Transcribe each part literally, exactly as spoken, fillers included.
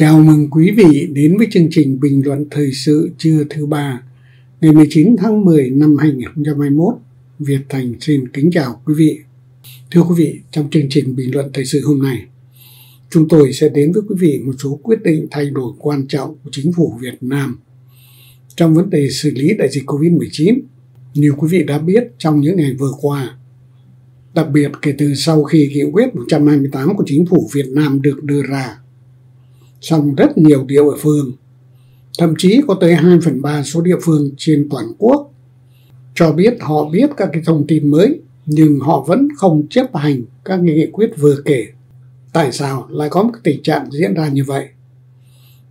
Chào mừng quý vị đến với chương trình Bình luận Thời sự trưa thứ ba ngày mười chín tháng mười năm hai nghìn không trăm hai mươi mốt. Việt Thành xin kính chào quý vị. Thưa quý vị, trong chương trình Bình luận Thời sự hôm nay, chúng tôi sẽ đến với quý vị một số quyết định thay đổi quan trọng của chính phủ Việt Nam trong vấn đề xử lý đại dịch Covid mười chín. Như quý vị đã biết, trong những ngày vừa qua, đặc biệt kể từ sau khi nghị quyết một trăm hai mươi tám của chính phủ Việt Nam được đưa ra, song rất nhiều địa phương, thậm chí có tới hai phần ba số địa phương trên toàn quốc, cho biết họ biết các cái thông tin mới nhưng họ vẫn không chấp hành các nghị quyết vừa kể. Tại sao lại có một tình trạng diễn ra như vậy?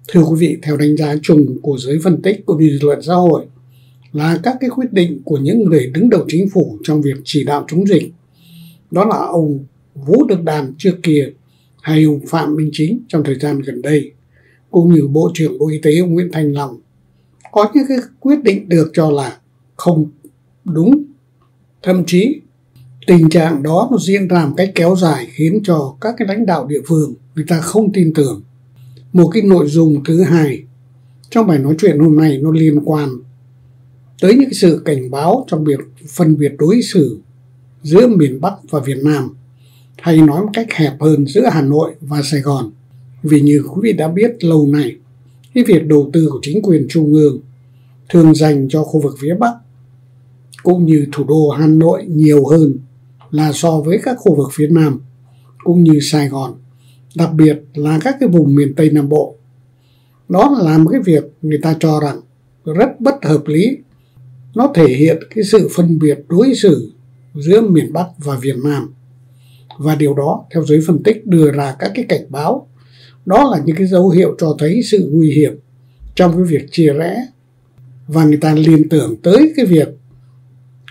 Thưa quý vị, theo đánh giá chung của giới phân tích của dư luận xã hội là các cái quyết định của những người đứng đầu chính phủ trong việc chỉ đạo chống dịch, đó là ông Vũ Đức Đàn trước kia hay ông Phạm Minh Chính trong thời gian gần đây, cũng như Bộ trưởng Bộ Y tế ông Nguyễn Thanh Long, có những cái quyết định được cho là không đúng. Thậm chí tình trạng đó nó diễn ra một cách kéo dài, khiến cho các cái lãnh đạo địa phương người ta không tin tưởng. Một cái nội dung thứ hai trong bài nói chuyện hôm nay nó liên quan tới những sự cảnh báo trong việc phân biệt đối xử giữa miền Bắc và Việt Nam, hay nói một cách hẹp hơn giữa Hà Nội và Sài Gòn. Vì như quý vị đã biết, lâu nay cái việc đầu tư của chính quyền trung ương thường dành cho khu vực phía Bắc cũng như thủ đô Hà Nội nhiều hơn là so với các khu vực phía Nam cũng như Sài Gòn, đặc biệt là các cái vùng miền Tây Nam Bộ. Đó là một cái việc người ta cho rằng rất bất hợp lý. Nó thể hiện cái sự phân biệt đối xử giữa miền Bắc và Việt Nam. Và điều đó, theo giới phân tích, đưa ra các cái cảnh báo. Đó là những cái dấu hiệu cho thấy sự nguy hiểm trong cái việc chia rẽ. Và người ta liên tưởng tới cái việc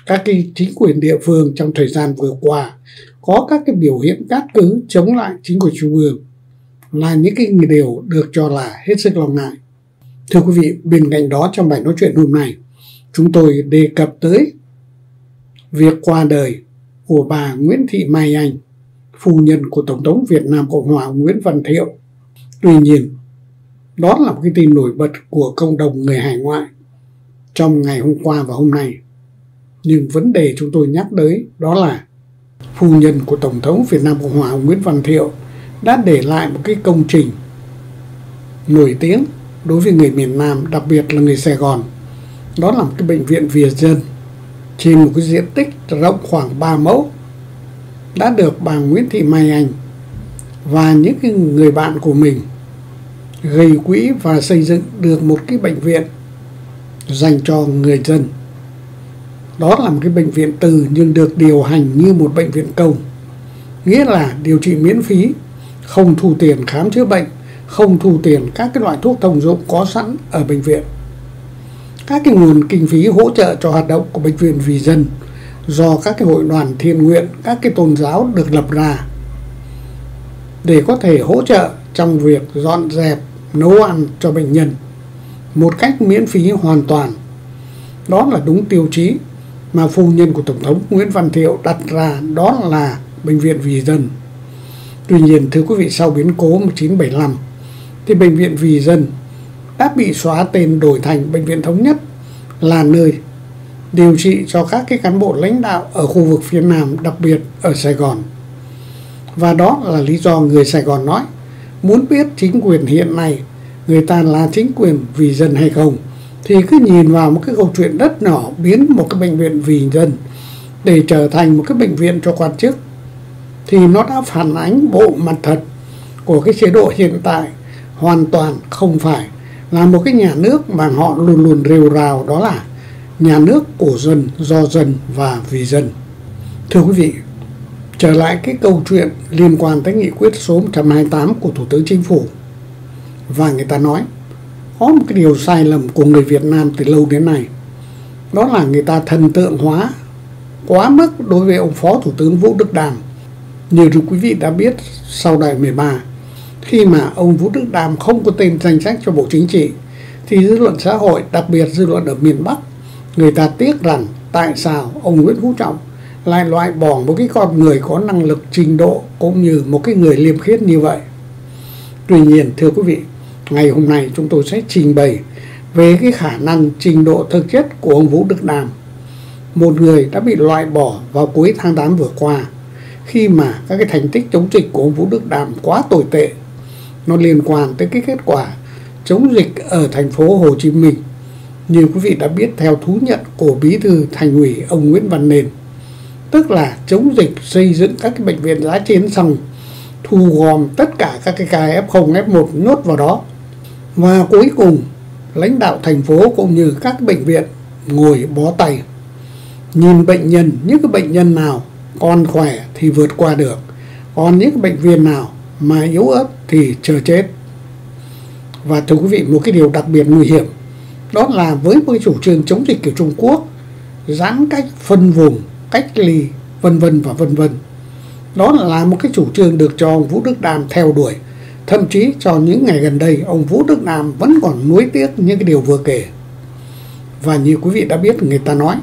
các cái chính quyền địa phương trong thời gian vừa qua có các cái biểu hiện cát cứ chống lại chính quyền trung ương là những cái điều được cho là hết sức lo ngại. Thưa quý vị, bên cạnh đó, trong bài nói chuyện hôm nay, chúng tôi đề cập tới việc qua đời của bà Nguyễn Thị Mai Anh, phu nhân của Tổng thống Việt Nam Cộng hòa Nguyễn Văn Thiệu. Tuy nhiên, đó là một cái tin nổi bật của cộng đồng người hải ngoại trong ngày hôm qua và hôm nay. Nhưng vấn đề chúng tôi nhắc tới đó là phu nhân của Tổng thống Việt Nam Cộng hòa Nguyễn Văn Thiệu đã để lại một cái công trình nổi tiếng đối với người miền Nam, đặc biệt là người Sài Gòn. Đó là một cái bệnh viện Vì Dân trên một cái diện tích rộng khoảng ba mẫu đã được bà Nguyễn Thị Mai Anh và những cái người bạn của mình gây quỹ và xây dựng được một cái bệnh viện dành cho người dân. Đó là một cái bệnh viện tư nhưng được điều hành như một bệnh viện công, nghĩa là điều trị miễn phí, không thu tiền khám chữa bệnh, không thu tiền các cái loại thuốc thông dụng có sẵn ở bệnh viện. Các cái nguồn kinh phí hỗ trợ cho hoạt động của Bệnh viện Vì Dân do các cái hội đoàn thiện nguyện, các cái tôn giáo được lập ra để có thể hỗ trợ trong việc dọn dẹp, nấu ăn cho bệnh nhân một cách miễn phí hoàn toàn. Đó là đúng tiêu chí mà phu nhân của Tổng thống Nguyễn Văn Thiệu đặt ra, đó là Bệnh viện Vì Dân. Tuy nhiên, thưa quý vị, sau biến cố một chín bảy lăm thì Bệnh viện Vì Dân đã bị xóa tên đổi thành Bệnh viện Thống Nhất, là nơi điều trị cho các cái cán bộ lãnh đạo ở khu vực phía Nam, đặc biệt ở Sài Gòn. Và đó là lý do người Sài Gòn nói muốn biết chính quyền hiện nay người ta là chính quyền vì dân hay không thì cứ nhìn vào một cái câu chuyện rất nhỏ, biến một cái bệnh viện vì dân để trở thành một cái bệnh viện cho quan chức, thì nó đã phản ánh bộ mặt thật của cái chế độ hiện tại, hoàn toàn không phải là một cái nhà nước mà họ luôn luôn rêu rao, đó là nhà nước của dân, do dân và vì dân. Thưa quý vị, trở lại cái câu chuyện liên quan tới nghị quyết số một trăm hai mươi tám của Thủ tướng Chính phủ. Và người ta nói có một cái điều sai lầm của người Việt Nam từ lâu đến nay, đó là người ta thần tượng hóa quá mức đối với ông Phó Thủ tướng Vũ Đức Đam. Như quý vị đã biết, sau đại mười ba, khi mà ông Vũ Đức Đam không có tên danh sách cho Bộ Chính trị thì dư luận xã hội, đặc biệt dư luận ở miền Bắc, người ta tiếc rằng tại sao ông Nguyễn Phú Trọng lại loại bỏ một cái con người có năng lực, trình độ cũng như một cái người liêm khiết như vậy. Tuy nhiên, thưa quý vị, ngày hôm nay chúng tôi sẽ trình bày về cái khả năng trình độ thực chất của ông Vũ Đức Đam, một người đã bị loại bỏ vào cuối tháng tám vừa qua khi mà các cái thành tích chống dịch của ông Vũ Đức Đam quá tồi tệ. Nó liên quan tới cái kết quả chống dịch ở thành phố Hồ Chí Minh. Như quý vị đã biết, theo thú nhận của bí thư thành ủy ông Nguyễn Văn Nên, tức là chống dịch xây dựng các cái bệnh viện giã chiến xong thu gom tất cả các cái ca ép không, ép một nhốt vào đó. Và cuối cùng lãnh đạo thành phố cũng như các bệnh viện ngồi bó tay, nhìn bệnh nhân, những cái bệnh nhân nào còn khỏe thì vượt qua được, còn những cái bệnh viện nào mà yếu ớt thì chờ chết. Và thưa quý vị, một cái điều đặc biệt nguy hiểm đó là với một chủ trương chống dịch kiểu Trung Quốc, giãn cách, phân vùng, cách ly, vân vân và vân vân, đó là một cái chủ trương được cho ông Vũ Đức Đam theo đuổi. Thậm chí cho những ngày gần đây, ông Vũ Đức Đam vẫn còn nuối tiếc những cái điều vừa kể. Và như quý vị đã biết, người ta nói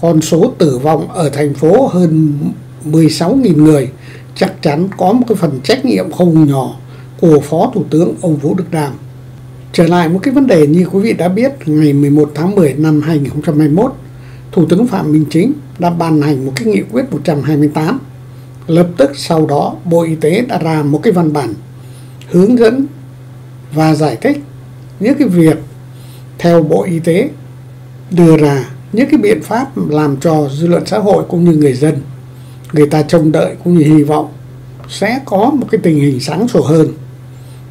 con số tử vong ở thành phố hơn mười sáu nghìn người chắc chắn có một cái phần trách nhiệm không nhỏ của Phó Thủ tướng ông Vũ Đức Đam. Trở lại một cái vấn đề như quý vị đã biết, ngày mười một tháng mười năm hai nghìn không trăm hai mươi mốt, Thủ tướng Phạm Minh Chính đã ban hành một cái nghị quyết một trăm hai mươi tám. Lập tức sau đó, Bộ Y tế đã ra một cái văn bản hướng dẫn và giải thích những cái việc theo Bộ Y tế đưa ra những cái biện pháp làm cho dư luận xã hội cũng như người dân, người ta trông đợi cũng như hy vọng sẽ có một cái tình hình sáng sủa hơn,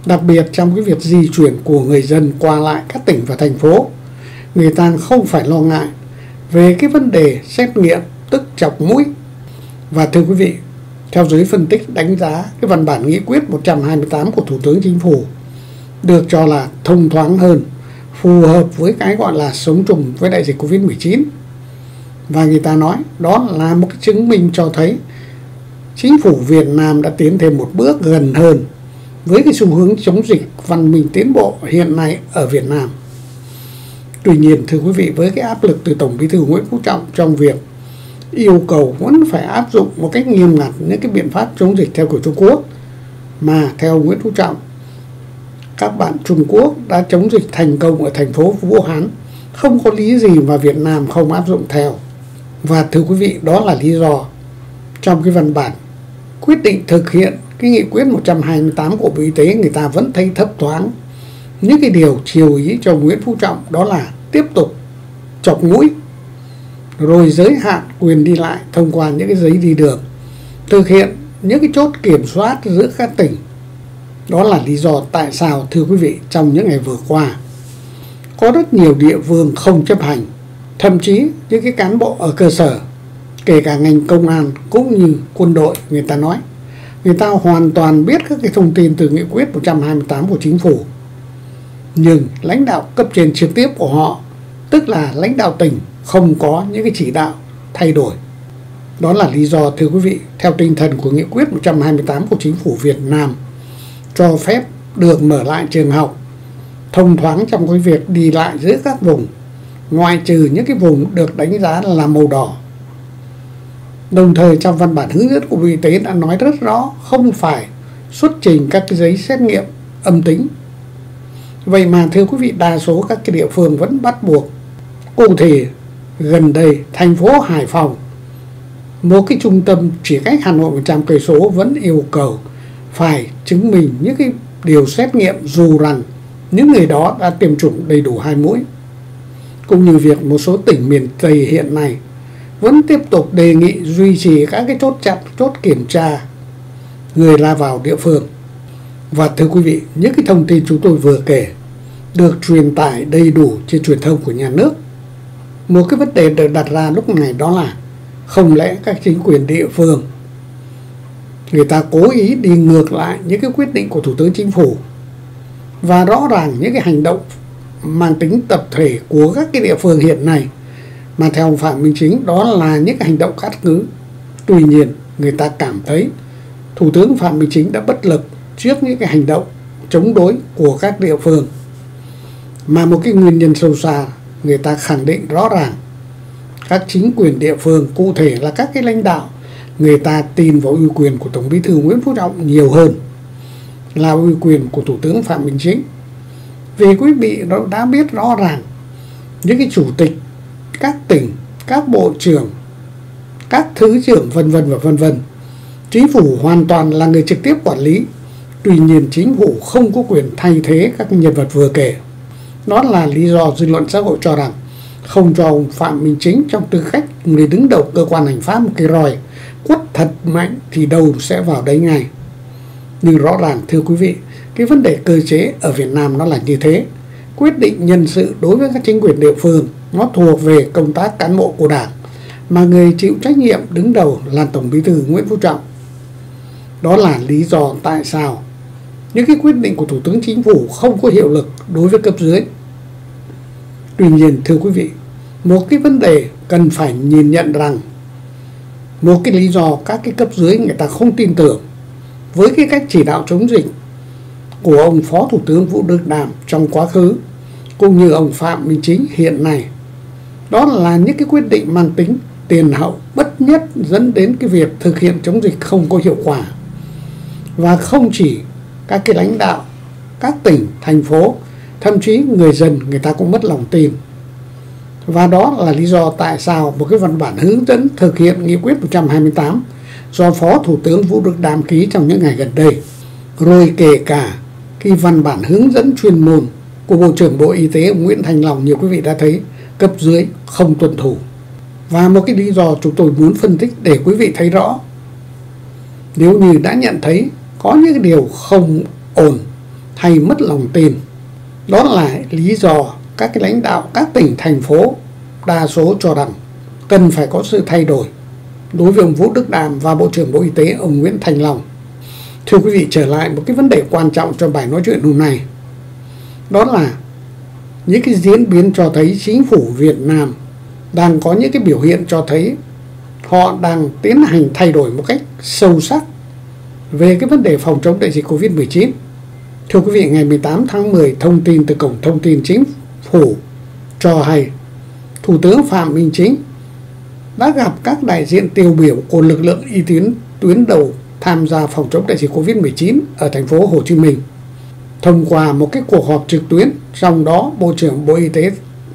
đặc biệt trong cái việc di chuyển của người dân qua lại các tỉnh và thành phố. Người ta không phải lo ngại về cái vấn đề xét nghiệm, tức chọc mũi. Và thưa quý vị, theo giới phân tích đánh giá, cái văn bản nghị quyết một trăm hai mươi tám của Thủ tướng Chính phủ được cho là thông thoáng hơn, phù hợp với cái gọi là sống chung với đại dịch Covid mười chín. Và người ta nói đó là một cái chứng minh cho thấy Chính phủ Việt Nam đã tiến thêm một bước gần hơn với cái xu hướng chống dịch văn minh tiến bộ hiện nay ở Việt Nam. Tuy nhiên thưa quý vị, với cái áp lực từ Tổng Bí thư Nguyễn Phú Trọng trong việc yêu cầu vẫn phải áp dụng một cách nghiêm ngặt những cái biện pháp chống dịch theo kiểu Trung Quốc, mà theo Nguyễn Phú Trọng, các bạn Trung Quốc đã chống dịch thành công ở thành phố Vũ Hán, không có lý gì mà Việt Nam không áp dụng theo. Và thưa quý vị, đó là lý do trong cái văn bản quyết định thực hiện cái nghị quyết một trăm hai mươi tám của Bộ Y tế, người ta vẫn thấy thấp thoáng những cái điều chiều ý cho Nguyễn Phú Trọng, đó là tiếp tục chọc mũi, rồi giới hạn quyền đi lại thông qua những cái giấy đi đường, thực hiện những cái chốt kiểm soát giữa các tỉnh. Đó là lý do tại sao thưa quý vị, trong những ngày vừa qua có rất nhiều địa phương không chấp hành, thậm chí những cái cán bộ ở cơ sở, kể cả ngành công an cũng như quân đội, người ta nói người ta hoàn toàn biết các cái thông tin từ nghị quyết một trăm hai mươi tám của Chính phủ, nhưng lãnh đạo cấp trên trực tiếp của họ, tức là lãnh đạo tỉnh, không có những cái chỉ đạo thay đổi. Đó là lý do thưa quý vị, theo tinh thần của nghị quyết một trăm hai mươi tám của Chính phủ Việt Nam cho phép được mở lại trường học, thông thoáng trong cái việc đi lại giữa các vùng, ngoại trừ những cái vùng được đánh giá là màu đỏ. Đồng thời trong văn bản hướng dẫn của Bộ Y tế đã nói rất rõ không phải xuất trình các cái giấy xét nghiệm âm tính. Vậy mà thưa quý vị, đa số các cái địa phương vẫn bắt buộc. Cụ thể gần đây, thành phố Hải Phòng, một cái trung tâm chỉ cách Hà Nội một trăm cây số, vẫn yêu cầu phải chứng minh những cái điều xét nghiệm dù rằng những người đó đã tiêm chủng đầy đủ hai mũi. Cũng như việc một số tỉnh miền Tây hiện nay vẫn tiếp tục đề nghị duy trì các cái chốt chặn, chốt kiểm tra người ra vào địa phương. Và thưa quý vị, những cái thông tin chúng tôi vừa kể được truyền tải đầy đủ trên truyền thông của nhà nước. Một cái vấn đề được đặt ra lúc này đó là không lẽ các chính quyền địa phương người ta cố ý đi ngược lại những cái quyết định của Thủ tướng Chính phủ. Và rõ ràng những cái hành động mang tính tập thể của các cái địa phương hiện nay, mà theo ông Phạm Minh Chính đó là những cái hành động cát cứ. Tuy nhiên người ta cảm thấy Thủ tướng Phạm Minh Chính đã bất lực trước những cái hành động chống đối của các địa phương. Mà một cái nguyên nhân sâu xa người ta khẳng định rõ ràng các chính quyền địa phương, cụ thể là các cái lãnh đạo, người ta tin vào uy quyền của Tổng Bí thư Nguyễn Phú Trọng nhiều hơn là uy quyền của Thủ tướng Phạm Minh Chính. Vì quý vị đã biết rõ ràng những cái chủ tịch các tỉnh, các bộ trưởng, các thứ trưởng vân vân và vân vân, chính phủ hoàn toàn là người trực tiếp quản lý. Tuy nhiên chính phủ không có quyền thay thế các nhân vật vừa kể. Đó là lý do dư luận xã hội cho rằng không cho ông Phạm Minh Chính trong tư cách người đứng đầu cơ quan hành pháp một cái roi quất thật mạnh thì đâu sẽ vào đấy ngay. Nhưng rõ ràng thưa quý vị, cái vấn đề cơ chế ở Việt Nam nó là như thế. Quyết định nhân sự đối với các chính quyền địa phương nó thuộc về công tác cán bộ của Đảng, mà người chịu trách nhiệm đứng đầu là Tổng Bí thư Nguyễn Phú Trọng. Đó là lý do tại sao những cái quyết định của Thủ tướng Chính phủ không có hiệu lực đối với cấp dưới. Tuy nhiên thưa quý vị, một cái vấn đề cần phải nhìn nhận rằng một cái lý do các cái cấp dưới người ta không tin tưởng với cái cách chỉ đạo chống dịch của ông Phó Thủ tướng Vũ Đức Đam trong quá khứ cũng như ông Phạm Minh Chính hiện nay, đó là những cái quyết định mang tính tiền hậu bất nhất dẫn đến cái việc thực hiện chống dịch không có hiệu quả. Và không chỉ các cái lãnh đạo, các tỉnh, thành phố, thậm chí người dân người ta cũng mất lòng tin. Và đó là lý do tại sao một cái văn bản hướng dẫn thực hiện Nghị quyết một trăm hai mươi tám do Phó Thủ tướng Vũ Đức Đam ký trong những ngày gần đây, rồi kể cả cái văn bản hướng dẫn chuyên môn của Bộ trưởng Bộ Y tế Nguyễn Thanh Long, nhiều quý vị đã thấy cấp dưới không tuân thủ. Và một cái lý do chúng tôi muốn phân tích để quý vị thấy rõ, nếu như đã nhận thấy có những điều không ổn hay mất lòng tin, đó là lý do các cái lãnh đạo các tỉnh, thành phố đa số cho rằng cần phải có sự thay đổi đối với ông Vũ Đức Đam và Bộ trưởng Bộ Y tế ông Nguyễn Thanh Long. Thưa quý vị, trở lại một cái vấn đề quan trọng trong bài nói chuyện hôm nay, đó là những cái diễn biến cho thấy chính phủ Việt Nam đang có những cái biểu hiện cho thấy họ đang tiến hành thay đổi một cách sâu sắc về cái vấn đề phòng chống đại dịch Covid mười chín. Thưa quý vị, ngày mười tám tháng mười, thông tin từ Cổng Thông tin Chính phủ cho hay Thủ tướng Phạm Minh Chính đã gặp các đại diện tiêu biểu của lực lượng y tế tuyến đầu tham gia phòng chống đại dịch Covid mười chín ở thành phố Hồ Chí Minh thông qua một cái cuộc họp trực tuyến, trong đó Bộ trưởng Bộ Y tế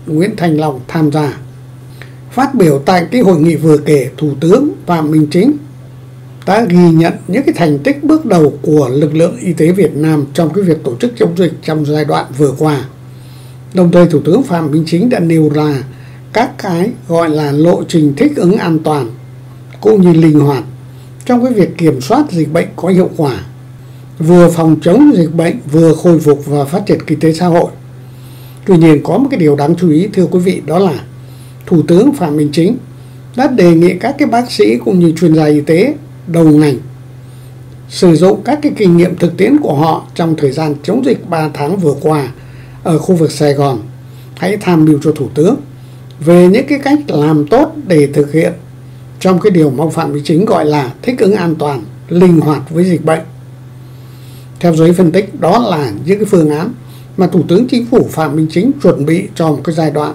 Nguyễn Thanh Long tham gia. Phát biểu tại cái hội nghị vừa kể, Thủ tướng Phạm Minh Chính đã ghi nhận những cái thành tích bước đầu của lực lượng y tế Việt Nam trong cái việc tổ chức chống dịch trong giai đoạn vừa qua. Đồng thời Thủ tướng Phạm Minh Chính đã nêu ra các cái gọi là lộ trình thích ứng an toàn cũng như linh hoạt trong cái việc kiểm soát dịch bệnh có hiệu quả, vừa phòng chống dịch bệnh vừa khôi phục và phát triển kinh tế xã hội. Tuy nhiên có một cái điều đáng chú ý thưa quý vị, đó là Thủ tướng Phạm Minh Chính đã đề nghị các cái bác sĩ cũng như chuyên gia y tế đầu ngành sử dụng các cái kinh nghiệm thực tiễn của họ trong thời gian chống dịch ba tháng vừa qua ở khu vực Sài Gòn, hãy tham mưu cho Thủ tướng về những cái cách làm tốt để thực hiện trong cái điều mà ông Phạm Minh Chính gọi là thích ứng an toàn, linh hoạt với dịch bệnh. Theo giới phân tích, đó là những cái phương án mà Thủ tướng Chính phủ Phạm Minh Chính chuẩn bị cho một cái giai đoạn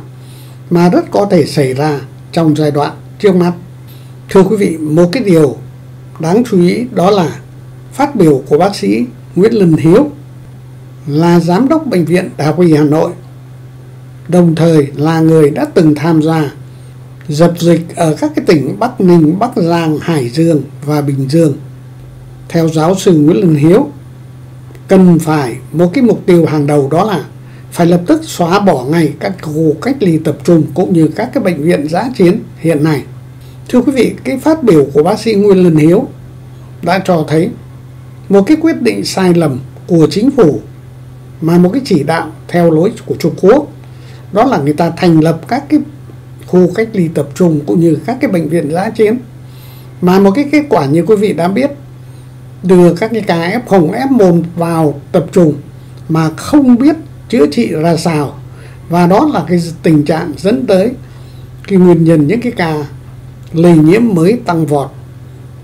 mà rất có thể xảy ra trong giai đoạn trước mắt. Thưa quý vị, một cái điều đáng chú ý đó là phát biểu của bác sĩ Nguyễn Lân Hiếu là Giám đốc Bệnh viện Đại học Y Hà Nội, đồng thời là người đã từng tham gia dập dịch ở các cái tỉnh Bắc Ninh, Bắc Giang, Hải Dương và Bình Dương. Theo giáo sư Nguyễn Lân Hiếu, cần phải một cái mục tiêu hàng đầu đó là phải lập tức xóa bỏ ngay các khu cách ly tập trung cũng như các cái bệnh viện dã chiến hiện nay. Thưa quý vị, cái phát biểu của bác sĩ Nguyễn Lân Hiếu đã cho thấy một cái quyết định sai lầm của chính phủ, mà một cái chỉ đạo theo lối của Trung Quốc, đó là người ta thành lập các cái khu cách ly tập trung cũng như các cái bệnh viện dã chiến, mà một cái kết quả như quý vị đã biết, đưa các cái ca ép không, ép một vào tập trung mà không biết chữa trị ra sao. Và đó là cái tình trạng dẫn tới cái nguyên nhân những cái ca lây nhiễm mới tăng vọt,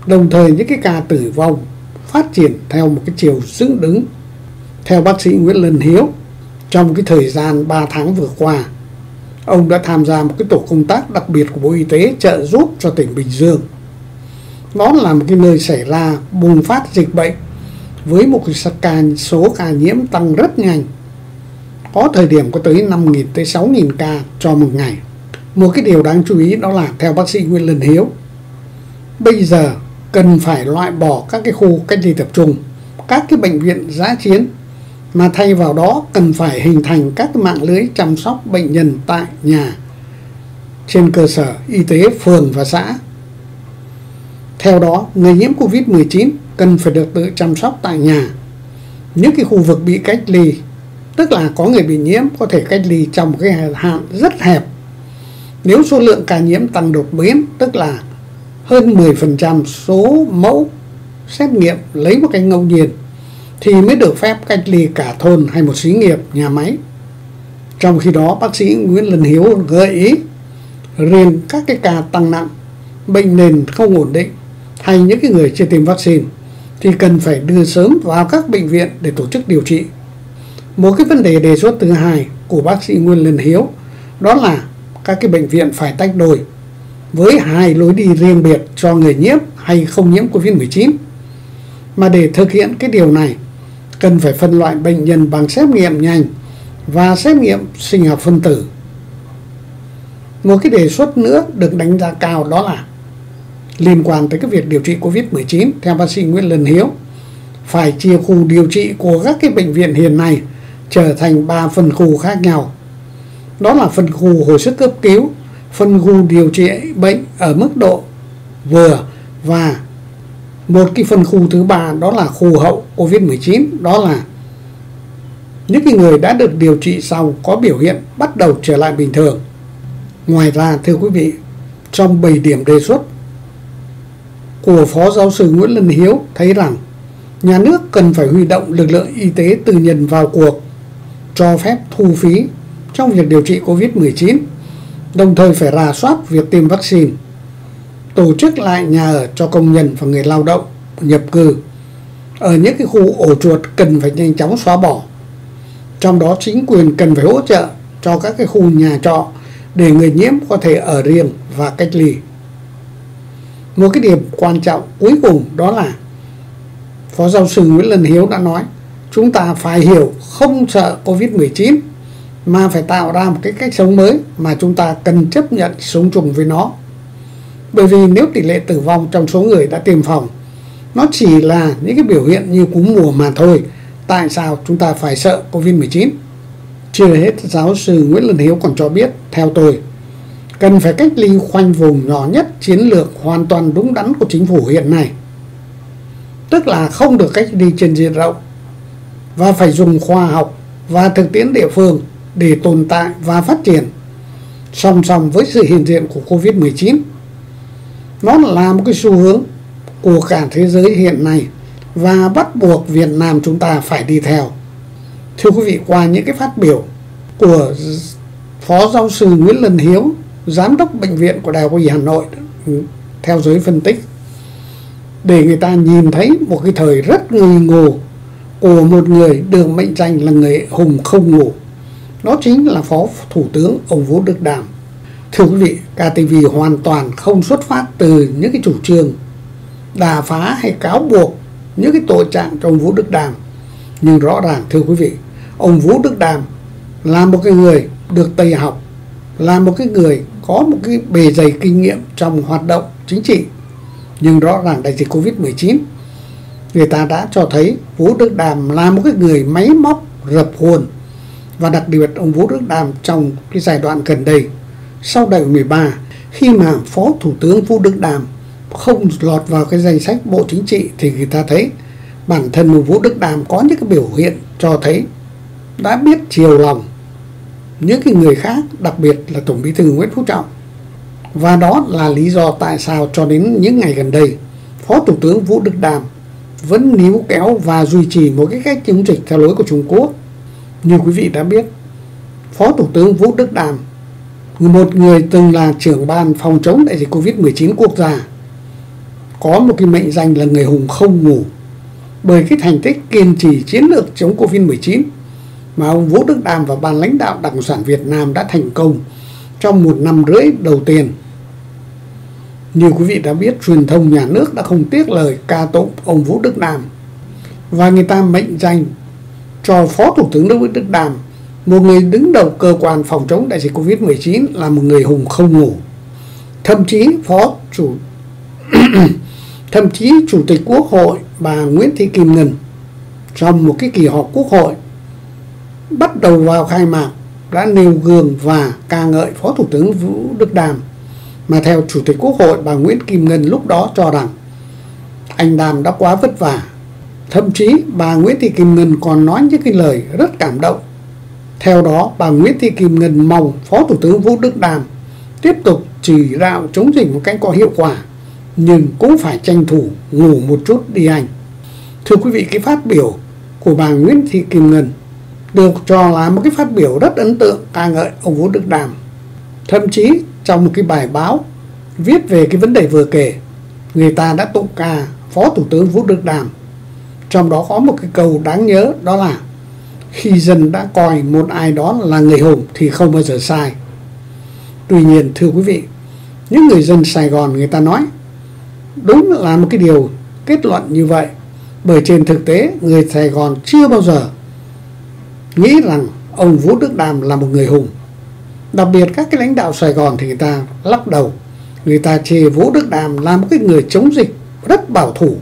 đồng thời những cái ca tử vong phát triển theo một cái chiều dựng đứng. Theo bác sĩ Nguyễn Lân Hiếu, trong cái thời gian ba tháng vừa qua, ông đã tham gia một cái tổ công tác đặc biệt của Bộ Y tế trợ giúp cho tỉnh Bình Dương. Đó là một cái nơi xảy ra bùng phát dịch bệnh với một cái số ca nhiễm tăng rất nhanh, có thời điểm có tới năm nghìn tới sáu nghìn ca cho một ngày. Một cái điều đáng chú ý đó là theo bác sĩ Nguyễn Lân Hiếu, bây giờ cần phải loại bỏ các cái khu cách ly tập trung, các cái bệnh viện dã chiến, mà thay vào đó cần phải hình thành các mạng lưới chăm sóc bệnh nhân tại nhà trên cơ sở y tế phường và xã. Theo đó, người nhiễm Covid mười chín cần phải được tự chăm sóc tại nhà. Những cái khu vực bị cách ly, tức là có người bị nhiễm có thể cách ly trong một cái hạn rất hẹp. Nếu số lượng ca nhiễm tăng đột biến, tức là hơn mười phần trăm số mẫu xét nghiệm lấy một cách ngẫu nhiên, thì mới được phép cách ly cả thôn hay một xí nghiệp, nhà máy. Trong khi đó, bác sĩ Nguyễn Lân Hiếu gợi ý riêng các cái ca tăng nặng, bệnh nền không ổn định hay những cái người chưa tiêm vaccine thì cần phải đưa sớm vào các bệnh viện để tổ chức điều trị. Một cái vấn đề đề xuất thứ hai của bác sĩ Nguyễn Lân Hiếu đó là các cái bệnh viện phải tách đôi với hai lối đi riêng biệt cho người nhiễm hay không nhiễm Covid mười chín. Mà để thực hiện cái điều này, cần phải phân loại bệnh nhân bằng xét nghiệm nhanh và xét nghiệm sinh học phân tử. Một cái đề xuất nữa được đánh giá cao đó là liên quan tới cái việc điều trị Covid mười chín, theo bác sĩ Nguyễn Lân Hiếu, phải chia khu điều trị của các cái bệnh viện hiện nay trở thành ba phân khu khác nhau. Đó là phân khu hồi sức cấp cứu, phân khu điều trị bệnh ở mức độ vừa và một cái phân khu thứ ba đó là khu hậu Covid mười chín, đó là những cái người đã được điều trị sau có biểu hiện bắt đầu trở lại bình thường. Ngoài ra, thưa quý vị, trong bảy điểm đề xuất của Phó Giáo sư Nguyễn Lân Hiếu thấy rằng nhà nước cần phải huy động lực lượng y tế tư nhân vào cuộc, cho phép thu phí trong việc điều trị Covid mười chín, đồng thời phải rà soát việc tiêm vaccine, tổ chức lại nhà ở cho công nhân và người lao động nhập cư ở những cái khu ổ chuột cần phải nhanh chóng xóa bỏ. Trong đó, chính quyền cần phải hỗ trợ cho các cái khu nhà trọ để người nhiễm có thể ở riêng và cách ly. Một cái điểm quan trọng cuối cùng đó là Phó Giáo sư Nguyễn Lân Hiếu đã nói chúng ta phải hiểu không sợ Covid mười chín mà phải tạo ra một cái cách sống mới mà chúng ta cần chấp nhận sống chung với nó. Bởi vì nếu tỷ lệ tử vong trong số người đã tiêm phòng nó chỉ là những cái biểu hiện như cúm mùa mà thôi, tại sao chúng ta phải sợ Covid mười chín? Chưa hết, Giáo sư Nguyễn Lân Hiếu còn cho biết, theo tôi, cần phải cách ly khoanh vùng nhỏ nhất, chiến lược hoàn toàn đúng đắn của chính phủ hiện nay. Tức là không được cách ly trên diện rộng và phải dùng khoa học và thực tiễn địa phương để tồn tại và phát triển song song với sự hiện diện của Covid mười chín. Nó là một cái xu hướng của cả thế giới hiện nay và bắt buộc Việt Nam chúng ta phải đi theo. Thưa quý vị, qua những cái phát biểu của Phó Giáo sư Nguyễn Lân Hiếu, Giám đốc Bệnh viện của Đại học Y Hà Nội, theo giới phân tích, để người ta nhìn thấy một cái thời rất ngây ngô của một người được mệnh danh là người hùng không ngủ. Đó chính là Phó Thủ tướng ông Vũ Đức Đam. Thưa quý vị, ca tê vê hoàn toàn không xuất phát từ những cái chủ trương đà phá hay cáo buộc những cái tội trạng trong Vũ Đức Đam. Nhưng rõ ràng, thưa quý vị, ông Vũ Đức Đam là một cái người được Tây học, là một cái người có một cái bề dày kinh nghiệm trong hoạt động chính trị. Nhưng rõ ràng đại dịch Covid mười chín, người ta đã cho thấy Vũ Đức Đam là một cái người máy móc rập khuôn. Và đặc biệt ông Vũ Đức Đam trong cái giai đoạn gần đây, sau đại hội mười ba, khi mà Phó Thủ tướng Vũ Đức Đam không lọt vào cái danh sách Bộ Chính trị thì người ta thấy bản thân Vũ Đức Đam có những cái biểu hiện cho thấy đã biết chiều lòng những cái người khác, đặc biệt là Tổng Bí thư Nguyễn Phú Trọng. Và đó là lý do tại sao cho đến những ngày gần đây, Phó Thủ tướng Vũ Đức Đam vẫn níu kéo và duy trì một cái cách chống dịch theo lối của Trung Quốc. Như quý vị đã biết, Phó Thủ tướng Vũ Đức Đam, một người từng là trưởng ban phòng chống đại dịch Covid mười chín quốc gia, có một cái mệnh danh là người hùng không ngủ bởi cái thành tích kiên trì chiến lược chống Covid mười chín mà ông Vũ Đức Đam và ban lãnh đạo Đảng Cộng sản Việt Nam đã thành công trong một năm rưỡi đầu tiên. Như quý vị đã biết, truyền thông nhà nước đã không tiếc lời ca tụng ông Vũ Đức Đam và người ta mệnh danh cho Phó Thủ tướng Vũ Đức Đam Một người đứng đầu cơ quan phòng chống đại dịch Covid mười chín là một người hùng không ngủ. Thậm chí phó chủ thậm chí chủ tịch Quốc hội bà Nguyễn Thị Kim Ngân trong một cái kỳ họp Quốc hội bắt đầu vào khai mạc đã nêu gương và ca ngợi Phó Thủ tướng Vũ Đức Đam, mà theo Chủ tịch Quốc hội bà Nguyễn Kim Ngân lúc đó cho rằng anh Đam đã quá vất vả. Thậm chí bà Nguyễn Thị Kim Ngân còn nói những cái lời rất cảm động. Theo đó, bà Nguyễn Thị Kim Ngân mong Phó Thủ tướng Vũ Đức Đam tiếp tục chỉ đạo chống dịch một cách có hiệu quả, nhưng cũng phải tranh thủ ngủ một chút đi anh. Thưa quý vị, cái phát biểu của bà Nguyễn Thị Kim Ngân được cho là một cái phát biểu rất ấn tượng ca ngợi ông Vũ Đức Đam. Thậm chí trong một cái bài báo viết về cái vấn đề vừa kể, người ta đã tụng ca Phó Thủ tướng Vũ Đức Đam. Trong đó có một cái câu đáng nhớ, đó là khi dân đã coi một ai đó là người hùng thì không bao giờ sai. Tuy nhiên thưa quý vị, những người dân Sài Gòn người ta nói đúng là một cái điều kết luận như vậy, bởi trên thực tế người Sài Gòn chưa bao giờ nghĩ rằng ông Vũ Đức Đam là một người hùng. Đặc biệt các cái lãnh đạo Sài Gòn thì người ta lắc đầu, người ta chê Vũ Đức Đam là một cái người chống dịch rất bảo thủ.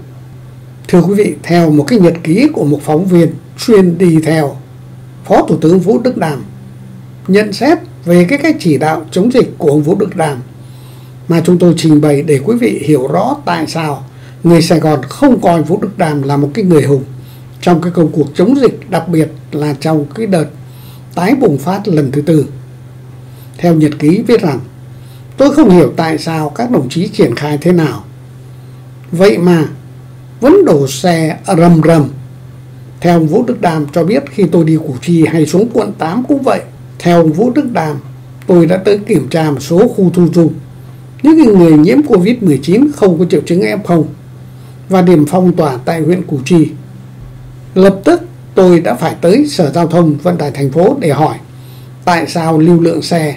Thưa quý vị, theo một cái nhật ký của một phóng viên chuyên đi theo Phó Thủ tướng Vũ Đức Đam nhận xét về cái cách chỉ đạo chống dịch của ông Vũ Đức Đam mà chúng tôi trình bày để quý vị hiểu rõ tại sao người Sài Gòn không coi Vũ Đức Đam là một cái người hùng trong cái công cuộc chống dịch, đặc biệt là trong cái đợt tái bùng phát lần thứ tư. Theo nhật ký viết rằng, tôi không hiểu tại sao các đồng chí triển khai thế nào, vậy mà vẫn đổ xe rầm rầm. Theo ông Vũ Đức Đam cho biết, khi tôi đi Củ Chi hay xuống quận tám cũng vậy. Theo ông Vũ Đức Đam, tôi đã tới kiểm tra một số khu thu dung. Những người nhiễm Covid mười chín không có triệu chứng ép không và điểm phong tỏa tại huyện Củ Chi. Lập tức tôi đã phải tới Sở Giao thông Vận tải thành phố để hỏi tại sao lưu lượng xe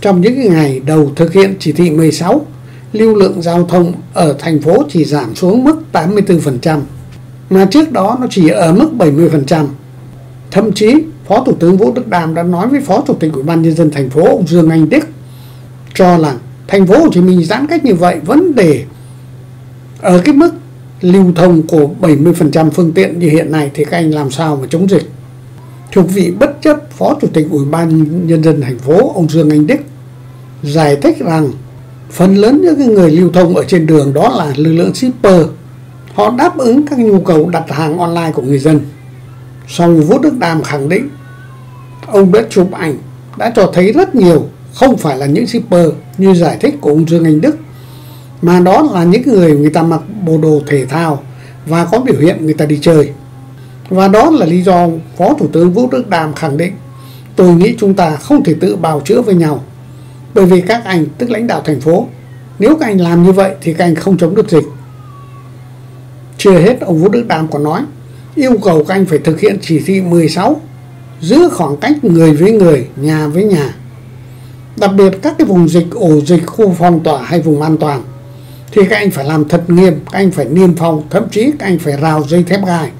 trong những ngày đầu thực hiện chỉ thị mười sáu, lưu lượng giao thông ở thành phố chỉ giảm xuống mức tám mươi tư phần trăm, mà trước đó nó chỉ ở mức bảy mươi phần trăm. Thậm chí Phó Thủ tướng Vũ Đức Đam đã nói với Phó Chủ tịch Ủy ban Nhân dân thành phố ông Dương Anh Đức cho rằng thành phố Hồ Chí Minh giãn cách như vậy vẫn để ở cái mức lưu thông của bảy mươi phần trăm phương tiện như hiện nay thì các anh làm sao mà chống dịch. Thưa quý vị, bất chấp Phó Chủ tịch Ủy ban Nhân dân thành phố ông Dương Anh Đức giải thích rằng phần lớn những người lưu thông ở trên đường đó là lực lượng shipper, họ đáp ứng các nhu cầu đặt hàng online của người dân. Song Vũ Đức Đam khẳng định ông đã chụp ảnh đã cho thấy rất nhiều không phải là những shipper như giải thích của ông Dương Anh Đức, mà đó là những người người ta mặc bộ đồ thể thao và có biểu hiện người ta đi chơi. Và đó là lý do Phó Thủ tướng Vũ Đức Đam khẳng định tôi nghĩ chúng ta không thể tự bào chữa với nhau, bởi vì các anh, tức lãnh đạo thành phố, nếu các anh làm như vậy thì các anh không chống được dịch. Chưa hết, ông Vũ Đức Đam còn nói yêu cầu các anh phải thực hiện chỉ thị mười sáu, giữ khoảng cách người với người, nhà với nhà. Đặc biệt các cái vùng dịch, ổ dịch, khu phong tỏa hay vùng an toàn thì các anh phải làm thật nghiêm, các anh phải niêm phong, thậm chí các anh phải rào dây thép gai.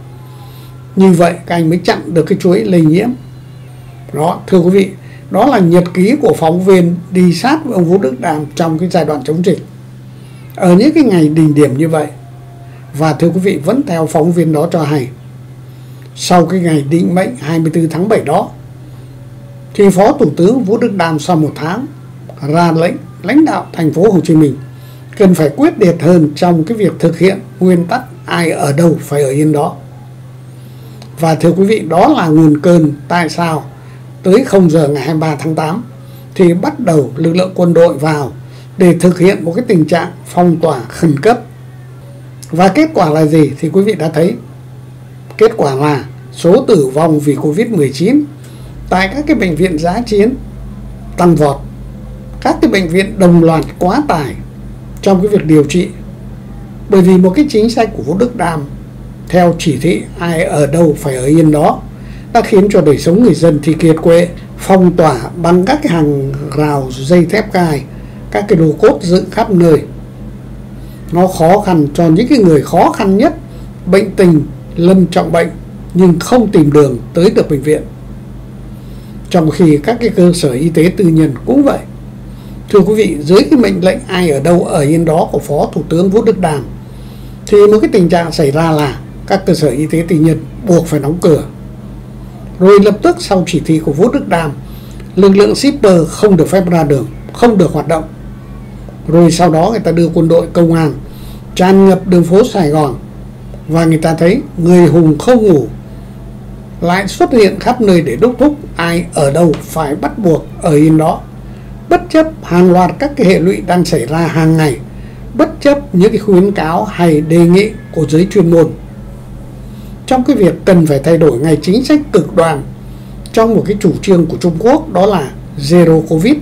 Như vậy các anh mới chặn được cái chuỗi lây nhiễm. Đó, thưa quý vị, đó là nhật ký của phóng viên đi sát với ông Vũ Đức Đam trong cái giai đoạn chống dịch, ở những cái ngày đỉnh điểm như vậy. Và thưa quý vị, vẫn theo phóng viên đó cho hay, sau cái ngày định mệnh hai mươi tư tháng bảy đó, thì Phó Thủ tướng Vũ Đức Đam sau một tháng ra lệnh lãnh đạo thành phố Hồ Chí Minh cần phải quyết liệt hơn trong cái việc thực hiện nguyên tắc ai ở đâu phải ở yên đó. Và thưa quý vị, đó là nguồn cơn tại sao tới không giờ ngày hai mươi ba tháng tám thì bắt đầu lực lượng quân đội vào để thực hiện một cái tình trạng phong tỏa khẩn cấp. Và kết quả là gì thì quý vị đã thấy. Kết quả là số tử vong vì Covid mười chín tại các cái bệnh viện dã chiến tăng vọt, các cái bệnh viện đồng loạt quá tải trong cái việc điều trị, bởi vì một cái chính sách của Vũ Đức Đam theo chỉ thị ai ở đâu phải ở yên đó đã khiến cho đời sống người dân thì kiệt quệ, phong tỏa bằng các cái hàng rào dây thép gai, các cái đồ cốt dựng khắp nơi. Nó khó khăn cho những cái người khó khăn nhất, bệnh tình, lâm trọng bệnh nhưng không tìm đường tới được bệnh viện. Trong khi các cái cơ sở y tế tư nhân cũng vậy. Thưa quý vị, dưới cái mệnh lệnh ai ở đâu ở yên đó của Phó Thủ tướng Vũ Đức Đam, thì một cái tình trạng xảy ra là các cơ sở y tế tư nhân buộc phải đóng cửa. Rồi lập tức sau chỉ thị của Vũ Đức Đam, lực lượng shipper không được phép ra đường, không được hoạt động. Rồi sau đó người ta đưa quân đội công an tràn ngập đường phố Sài Gòn, và người ta thấy người hùng không ngủ lại xuất hiện khắp nơi để đốc thúc ai ở đâu phải bắt buộc ở yên đó, bất chấp hàng loạt các cái hệ lụy đang xảy ra hàng ngày, bất chấp những cái khuyến cáo hay đề nghị của giới chuyên môn. Trong cái việc cần phải thay đổi ngay chính sách cực đoan trong một cái chủ trương của Trung Quốc, đó là Zero Covid.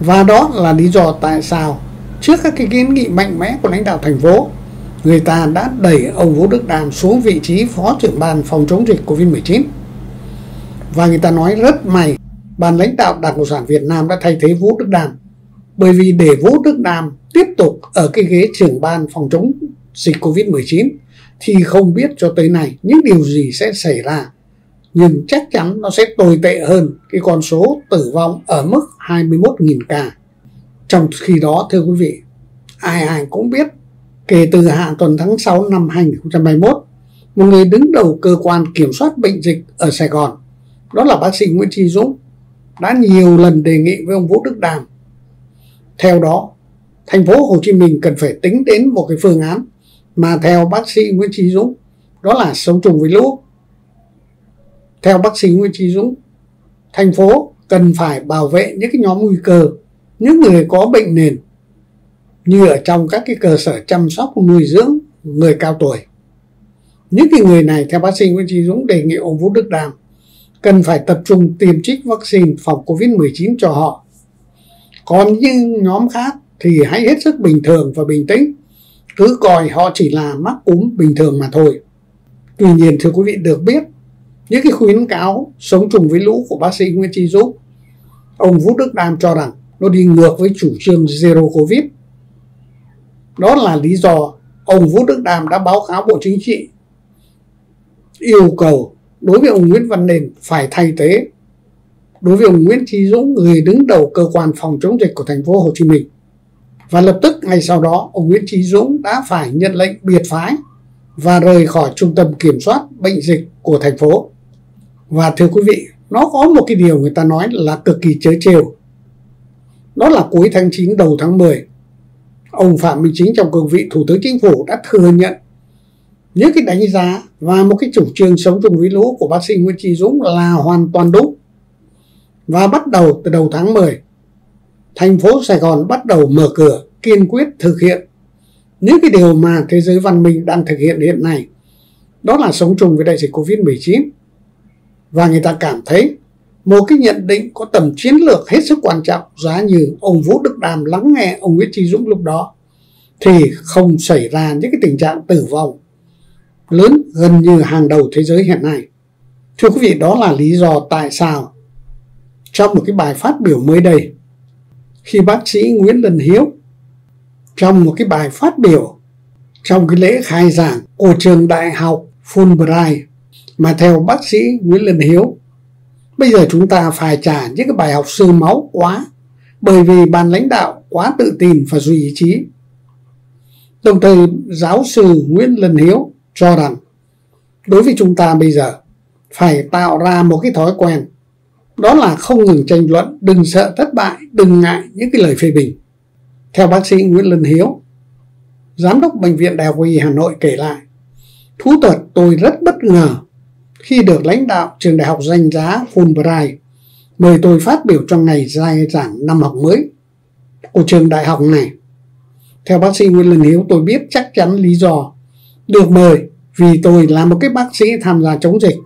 Và đó là lý do tại sao trước các cái kiến nghị mạnh mẽ của lãnh đạo thành phố, người ta đã đẩy ông Vũ Đức Đam xuống vị trí Phó trưởng ban phòng chống dịch Covid mười chín. Và người ta nói rất may, ban lãnh đạo Đảng Cộng sản Việt Nam đã thay thế Vũ Đức Đam, bởi vì để Vũ Đức Đam tiếp tục ở cái ghế trưởng ban phòng chống dịch Covid mười chín thì không biết cho tới nay những điều gì sẽ xảy ra. Nhưng chắc chắn nó sẽ tồi tệ hơn cái con số tử vong ở mức hai mươi mốt nghìn ca. Trong khi đó, thưa quý vị, ai ai cũng biết, kể từ hạ tuần tháng sáu năm hai nghìn không trăm hai mươi mốt, một người đứng đầu cơ quan kiểm soát bệnh dịch ở Sài Gòn, đó là bác sĩ Nguyễn Trí Dũng, đã nhiều lần đề nghị với ông Vũ Đức Đam. Theo đó, thành phố Hồ Chí Minh cần phải tính đến một cái phương án mà theo bác sĩ Nguyễn Trí Dũng, đó là sống chung với lũ. Theo bác sĩ Nguyễn Trí Dũng, thành phố cần phải bảo vệ những cái nhóm nguy cơ, những người có bệnh nền, như ở trong các cái cơ sở chăm sóc nuôi dưỡng người cao tuổi. Những cái người này, theo bác sĩ Nguyễn Trí Dũng đề nghị ông Vũ Đức Đam, cần phải tập trung tiêm trích vaccine phòng Covid mười chín cho họ. Còn những nhóm khác thì hãy hết sức bình thường và bình tĩnh, cứ coi họ chỉ là mắc cúm bình thường mà thôi. Tuy nhiên, thưa quý vị được biết, những cái khuyến cáo sống chung với lũ của bác sĩ Nguyễn Trí Dũng, ông Vũ Đức Đam cho rằng nó đi ngược với chủ trương Zero Covid. Đó là lý do ông Vũ Đức Đam đã báo cáo Bộ Chính trị yêu cầu đối với ông Nguyễn Văn Nên phải thay thế đối với ông Nguyễn Trí Dũng, người đứng đầu cơ quan phòng chống dịch của thành phố Hồ Chí Minh. Và lập tức ngay sau đó, ông Nguyễn Trí Dũng đã phải nhận lệnh biệt phái và rời khỏi trung tâm kiểm soát bệnh dịch của thành phố. Và thưa quý vị, nó có một cái điều người ta nói là cực kỳ trớ trêu. Đó là cuối tháng chín đầu tháng mười, ông Phạm Minh Chính trong cương vị Thủ tướng Chính phủ đã thừa nhận những cái đánh giá và một cái chủ trương sống chung với lũ của bác sĩ Nguyễn Trí Dũng là hoàn toàn đúng. Và bắt đầu từ đầu tháng mười, thành phố Sài Gòn bắt đầu mở cửa, kiên quyết thực hiện những cái điều mà thế giới văn minh đang thực hiện hiện nay, đó là sống chung với đại dịch Covid mười chín. Và người ta cảm thấy một cái nhận định có tầm chiến lược hết sức quan trọng, giá như ông Vũ Đức Đam lắng nghe ông Nguyễn Trí Dũng lúc đó thì không xảy ra những cái tình trạng tử vong lớn gần như hàng đầu thế giới hiện nay. Thưa quý vị, đó là lý do tại sao trong một cái bài phát biểu mới đây, khi bác sĩ Nguyễn Lân Hiếu trong một cái bài phát biểu trong cái lễ khai giảng của trường Đại học Fulbright, mà theo bác sĩ Nguyễn Lân Hiếu, bây giờ chúng ta phải trả những cái bài học xương máu quá, bởi vì ban lãnh đạo quá tự tin và duy ý chí. Đồng thời, giáo sư Nguyễn Lân Hiếu cho rằng đối với chúng ta bây giờ phải tạo ra một cái thói quen, đó là không ngừng tranh luận, đừng sợ thất bại, đừng ngại những cái lời phê bình. Theo bác sĩ Nguyễn Lân Hiếu, Giám đốc Bệnh viện Đại học Y Hà Nội kể lại, thú thật tôi rất bất ngờ khi được lãnh đạo trường đại học danh giá Fulbright mời tôi phát biểu trong ngày khai giảng năm học mới của trường đại học này. Theo bác sĩ Nguyễn Lân Hiếu, tôi biết chắc chắn lý do được mời vì tôi là một cái bác sĩ tham gia chống dịch.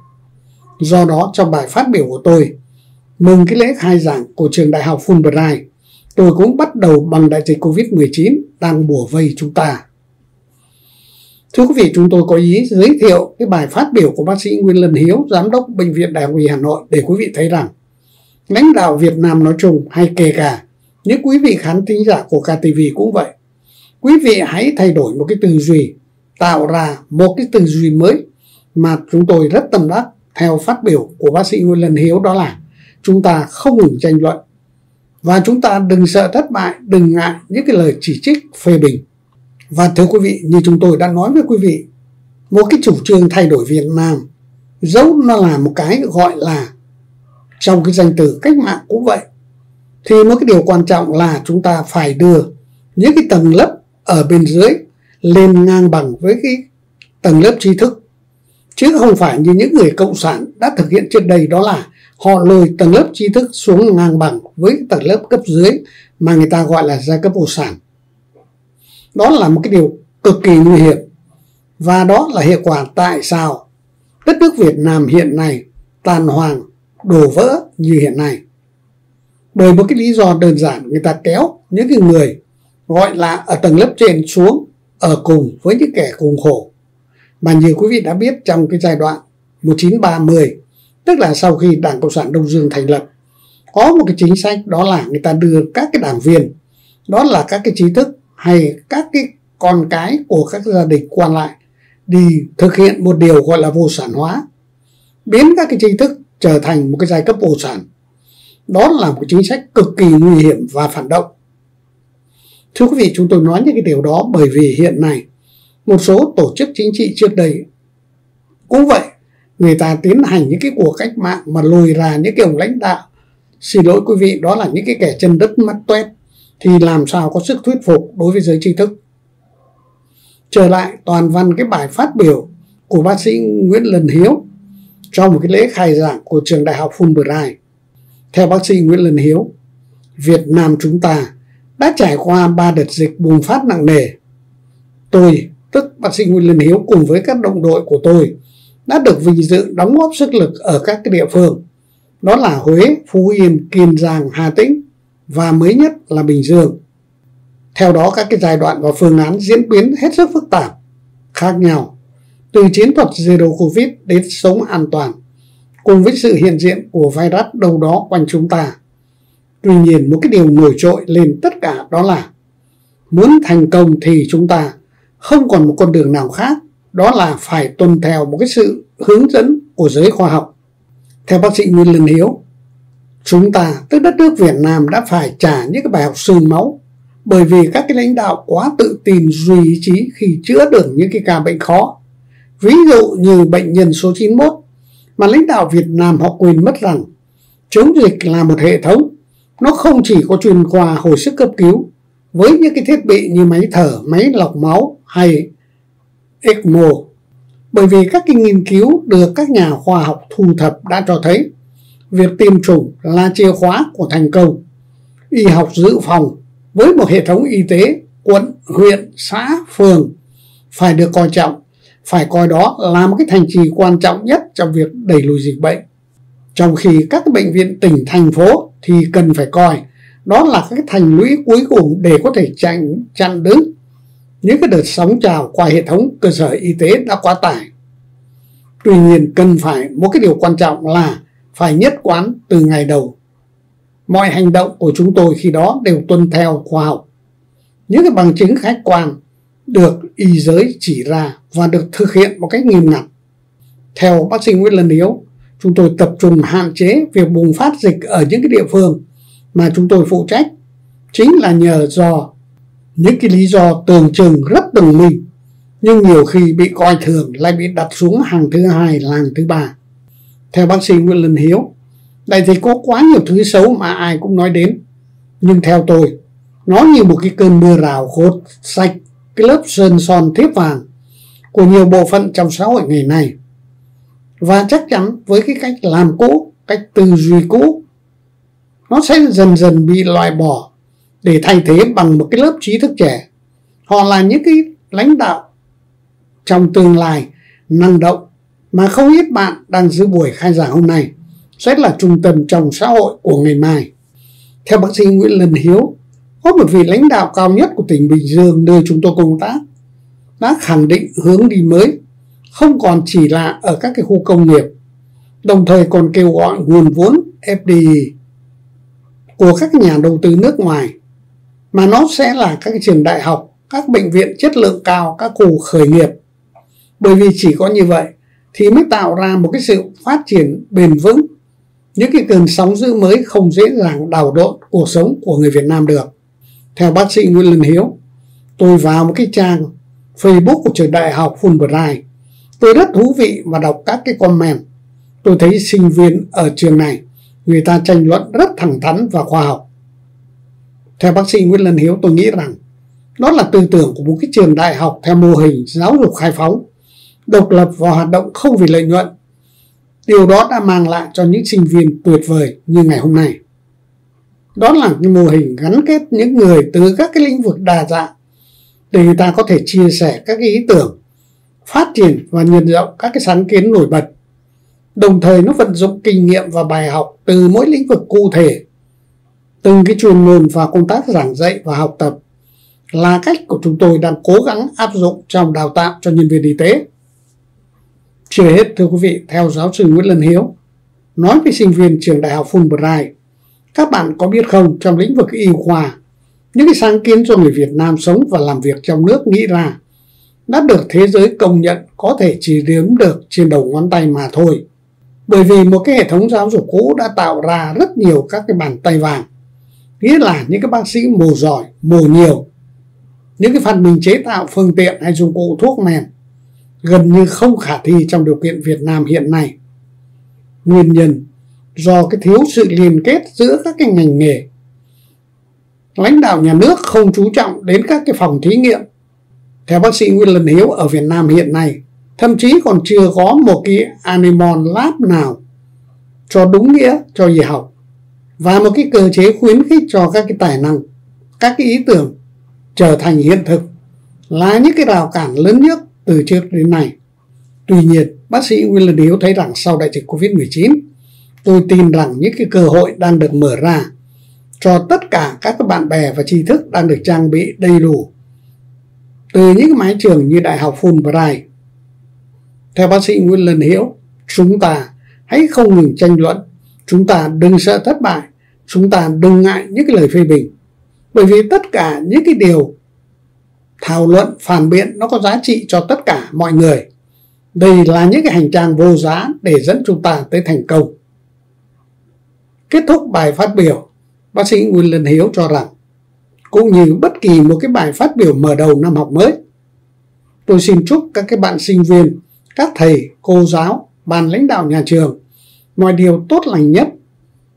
Do đó, trong bài phát biểu của tôi mừng cái lễ khai giảng của trường đại học Fulbright, tôi cũng bắt đầu bằng đại dịch Covid mười chín đang bủa vây chúng ta. Thưa quý vị, chúng tôi có ý giới thiệu cái bài phát biểu của bác sĩ Nguyễn Lân Hiếu, Giám đốc Bệnh viện Đại học Y Hà Nội, để quý vị thấy rằng lãnh đạo Việt Nam nói chung, hay kể cả những quý vị khán thính giả của ca tê vê cũng vậy, quý vị hãy thay đổi một cái tư duy, tạo ra một cái tư duy mới mà chúng tôi rất tâm đắc theo phát biểu của bác sĩ Nguyễn Lân Hiếu, đó là chúng ta không ngừng tranh luận. Và chúng ta đừng sợ thất bại, đừng ngại những cái lời chỉ trích, phê bình. Và thưa quý vị, như chúng tôi đã nói với quý vị, một cái chủ trương thay đổi Việt Nam, dẫu nó là một cái gọi là trong cái danh từ cách mạng cũng vậy, thì một cái điều quan trọng là chúng ta phải đưa những cái tầng lớp ở bên dưới lên ngang bằng với cái tầng lớp tri thức. Chứ không phải như những người cộng sản đã thực hiện trước đây, đó là họ lôi tầng lớp tri thức xuống ngang bằng với tầng lớp cấp dưới mà người ta gọi là giai cấp vô sản. Đó là một cái điều cực kỳ nguy hiểm. Và đó là hệ quả tại sao đất nước Việt Nam hiện nay tàn hoàng, đổ vỡ như hiện nay. Bởi một cái lý do đơn giản, người ta kéo những cái người gọi là ở tầng lớp trên xuống ở cùng với những kẻ cùng khổ. Mà như quý vị đã biết, trong cái giai đoạn một chín ba mươi, tức là sau khi Đảng Cộng sản Đông Dương thành lập, có một cái chính sách đó là người ta đưa các cái đảng viên, đó là các cái trí thức hay các cái con cái của các gia đình quan lại đi thực hiện một điều gọi là vô sản hóa, biến các cái trí thức trở thành một cái giai cấp vô sản. Đó là một chính sách cực kỳ nguy hiểm và phản động. Thưa quý vị, chúng tôi nói những cái điều đó bởi vì hiện nay một số tổ chức chính trị trước đây cũng vậy, người ta tiến hành những cái cuộc cách mạng mà lùi ra những cái ông lãnh đạo, xin lỗi quý vị, đó là những cái kẻ chân đất mắt toét, thì làm sao có sức thuyết phục đối với giới tri thức. Trở lại toàn văn cái bài phát biểu của bác sĩ Nguyễn Lân Hiếu trong một cái lễ khai giảng của trường Đại học Fulbright. Theo bác sĩ Nguyễn Lân Hiếu, Việt Nam chúng ta đã trải qua ba đợt dịch bùng phát nặng nề. Tôi, tức bác sĩ Nguyễn Lân Hiếu, cùng với các đồng đội của tôi đã được vinh dự đóng góp sức lực ở các cái địa phương, đó là Huế, Phú Yên, Kiên Giang, Hà Tĩnh và mới nhất là Bình Dương. Theo đó, các cái giai đoạn và phương án diễn biến hết sức phức tạp, khác nhau, từ chiến thuật Zero Covid đến sống an toàn, cùng với sự hiện diện của virus đâu đó quanh chúng ta. Tuy nhiên, một cái điều nổi trội lên tất cả đó là muốn thành công thì chúng ta không còn một con đường nào khác, đó là phải tuân theo một cái sự hướng dẫn của giới khoa học. Theo bác sĩ Nguyễn Lân Hiếu, chúng ta, tức đất nước Việt Nam, đã phải trả những cái bài học sương máu bởi vì các cái lãnh đạo quá tự tin, duy ý chí khi chữa được những cái ca bệnh khó. Ví dụ như bệnh nhân số chín mươi mốt, mà lãnh đạo Việt Nam họ quên mất rằng chống dịch là một hệ thống, nó không chỉ có chuyên khoa hồi sức cấp cứu với những cái thiết bị như máy thở, máy lọc máu hay e c m o. Bởi vì các cái nghiên cứu được các nhà khoa học thu thập đã cho thấy việc tiêm chủng là chìa khóa của thành công. Y học dự phòng với một hệ thống y tế quận, huyện, xã, phường phải được coi trọng, phải coi đó là một cái thành trì quan trọng nhất trong việc đẩy lùi dịch bệnh. Trong khi các bệnh viện tỉnh, thành phố thì cần phải coi đó là cái thành lũy cuối cùng để có thể chặn, chặn đứng những cái đợt sóng trào qua hệ thống cơ sở y tế đã quá tải. Tuy nhiên, cần phải một cái điều quan trọng là phải nhất quán từ ngày đầu. Mọi hành động của chúng tôi khi đó đều tuân theo khoa học. Những cái bằng chứng khách quan được y giới chỉ ra và được thực hiện một cách nghiêm ngặt. Theo bác sĩ Nguyễn Lân Hiếu, chúng tôi tập trung hạn chế việc bùng phát dịch ở những cái địa phương mà chúng tôi phụ trách, chính là nhờ do những cái lý do tưởng chừng rất tường minh, nhưng nhiều khi bị coi thường lại bị đặt xuống hàng thứ hai, hàng thứ ba. Theo bác sĩ Nguyễn Lân Hiếu, đại dịch có quá nhiều thứ xấu mà ai cũng nói đến, nhưng theo tôi, nó như một cái cơn mưa rào hốt sạch cái lớp sơn son thiếp vàng của nhiều bộ phận trong xã hội ngày nay. Và chắc chắn với cái cách làm cũ, cách tư duy cũ, nó sẽ dần dần bị loại bỏ để thay thế bằng một cái lớp trí thức trẻ. Họ là những cái lãnh đạo trong tương lai năng động mà không ít bạn đang dự buổi khai giảng hôm nay sẽ là trung tâm trong xã hội của ngày mai. Theo bác sĩ Nguyễn Lân Hiếu, có một vị lãnh đạo cao nhất của tỉnh Bình Dương nơi chúng tôi công tác đã khẳng định hướng đi mới, không còn chỉ là ở các cái khu công nghiệp, đồng thời còn kêu gọi nguồn vốn ép đê i của các nhà đầu tư nước ngoài, mà nó sẽ là các trường đại học, các bệnh viện chất lượng cao, các khu khởi nghiệp. Bởi vì chỉ có như vậy thì mới tạo ra một cái sự phát triển bền vững, Những cái cơn sóng dữ mới không dễ dàng đảo độn cuộc sống của người Việt Nam được. Theo bác sĩ Nguyễn Lân Hiếu, tôi vào một cái trang Facebook của trường Đại học Fulbright. Tôi rất thú vị và đọc các cái comment. Tôi thấy sinh viên ở trường này, người ta tranh luận rất thẳng thắn và khoa học. Theo bác sĩ Nguyễn Lân Hiếu, tôi nghĩ rằng đó là tư tưởng của một cái trường đại học theo mô hình giáo dục khai phóng, độc lập và hoạt động không vì lợi nhuận. Điều đó đã mang lại cho những sinh viên tuyệt vời như ngày hôm nay. Đó là cái mô hình gắn kết những người từ các cái lĩnh vực đa dạng để người ta có thể chia sẻ các cái ý tưởng, phát triển và nhân rộng các cái sáng kiến nổi bật. Đồng thời nó vận dụng kinh nghiệm và bài học từ mỗi lĩnh vực cụ thể, từng cái chuyên môn và công tác giảng dạy và học tập là cách của chúng tôi đang cố gắng áp dụng trong đào tạo cho nhân viên y tế. Chưa hết, thưa quý vị, theo giáo sư Nguyễn Lân Hiếu, nói với sinh viên trường Đại học Fulbright, các bạn có biết không, trong lĩnh vực y khoa, những cái sáng kiến do người Việt Nam sống và làm việc trong nước nghĩ ra đã được thế giới công nhận có thể chỉ đếm được trên đầu ngón tay mà thôi. Bởi vì một cái hệ thống giáo dục cũ đã tạo ra rất nhiều các cái bàn tay vàng, nghĩa là những cái bác sĩ mổ giỏi, mổ nhiều, những cái phát minh chế tạo phương tiện hay dụng cụ thuốc men gần như không khả thi trong điều kiện Việt Nam hiện nay. Nguyên nhân do cái thiếu sự liên kết giữa các cái ngành nghề. Lãnh đạo nhà nước không chú trọng đến các cái phòng thí nghiệm. Theo bác sĩ Nguyễn Lân Hiếu, ở Việt Nam hiện nay, thậm chí còn chưa có một cái animal lab nào cho đúng nghĩa cho y học và một cái cơ chế khuyến khích cho các cái tài năng, các cái ý tưởng trở thành hiện thực là những cái rào cản lớn nhất từ trước đến nay. Tuy nhiên, bác sĩ Nguyễn Lân Hiếu thấy rằng sau đại dịch Covid mười chín, tôi tin rằng những cái cơ hội đang được mở ra cho tất cả các bạn bè và tri thức đang được trang bị đầy đủ từ những cái mái trường như Đại học Fulbright. Theo bác sĩ Nguyễn Lân Hiếu, chúng ta hãy không ngừng tranh luận, chúng ta đừng sợ thất bại, chúng ta đừng ngại những cái lời phê bình. Bởi vì tất cả những cái điều thảo luận, phản biện nó có giá trị cho tất cả mọi người. Đây là những cái hành trang vô giá để dẫn chúng ta tới thành công. Kết thúc bài phát biểu, bác sĩ Nguyễn Lân Hiếu cho rằng, cũng như bất kỳ một cái bài phát biểu mở đầu năm học mới, tôi xin chúc các cái bạn sinh viên, các thầy, cô giáo, ban lãnh đạo nhà trường mọi điều tốt lành nhất.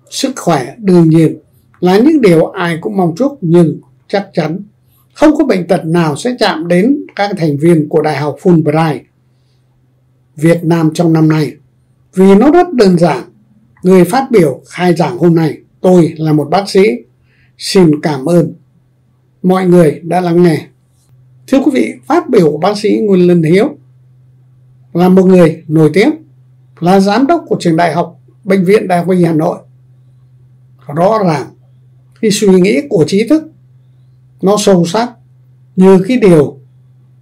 Sức khỏe đương nhiên là những điều ai cũng mong chúc, nhưng chắc chắn không có bệnh tật nào sẽ chạm đến các thành viên của Đại học Fulbright Việt Nam trong năm nay. Vì nó rất đơn giản, người phát biểu khai giảng hôm nay, tôi là một bác sĩ. Xin cảm ơn mọi người đã lắng nghe. Thưa quý vị, phát biểu của bác sĩ Nguyễn Lân Hiếu là một người nổi tiếng, là giám đốc của trường đại học, Bệnh viện Đại học Y Hà Nội. Rõ ràng, khi suy nghĩ của trí thức nó sâu sắc như cái điều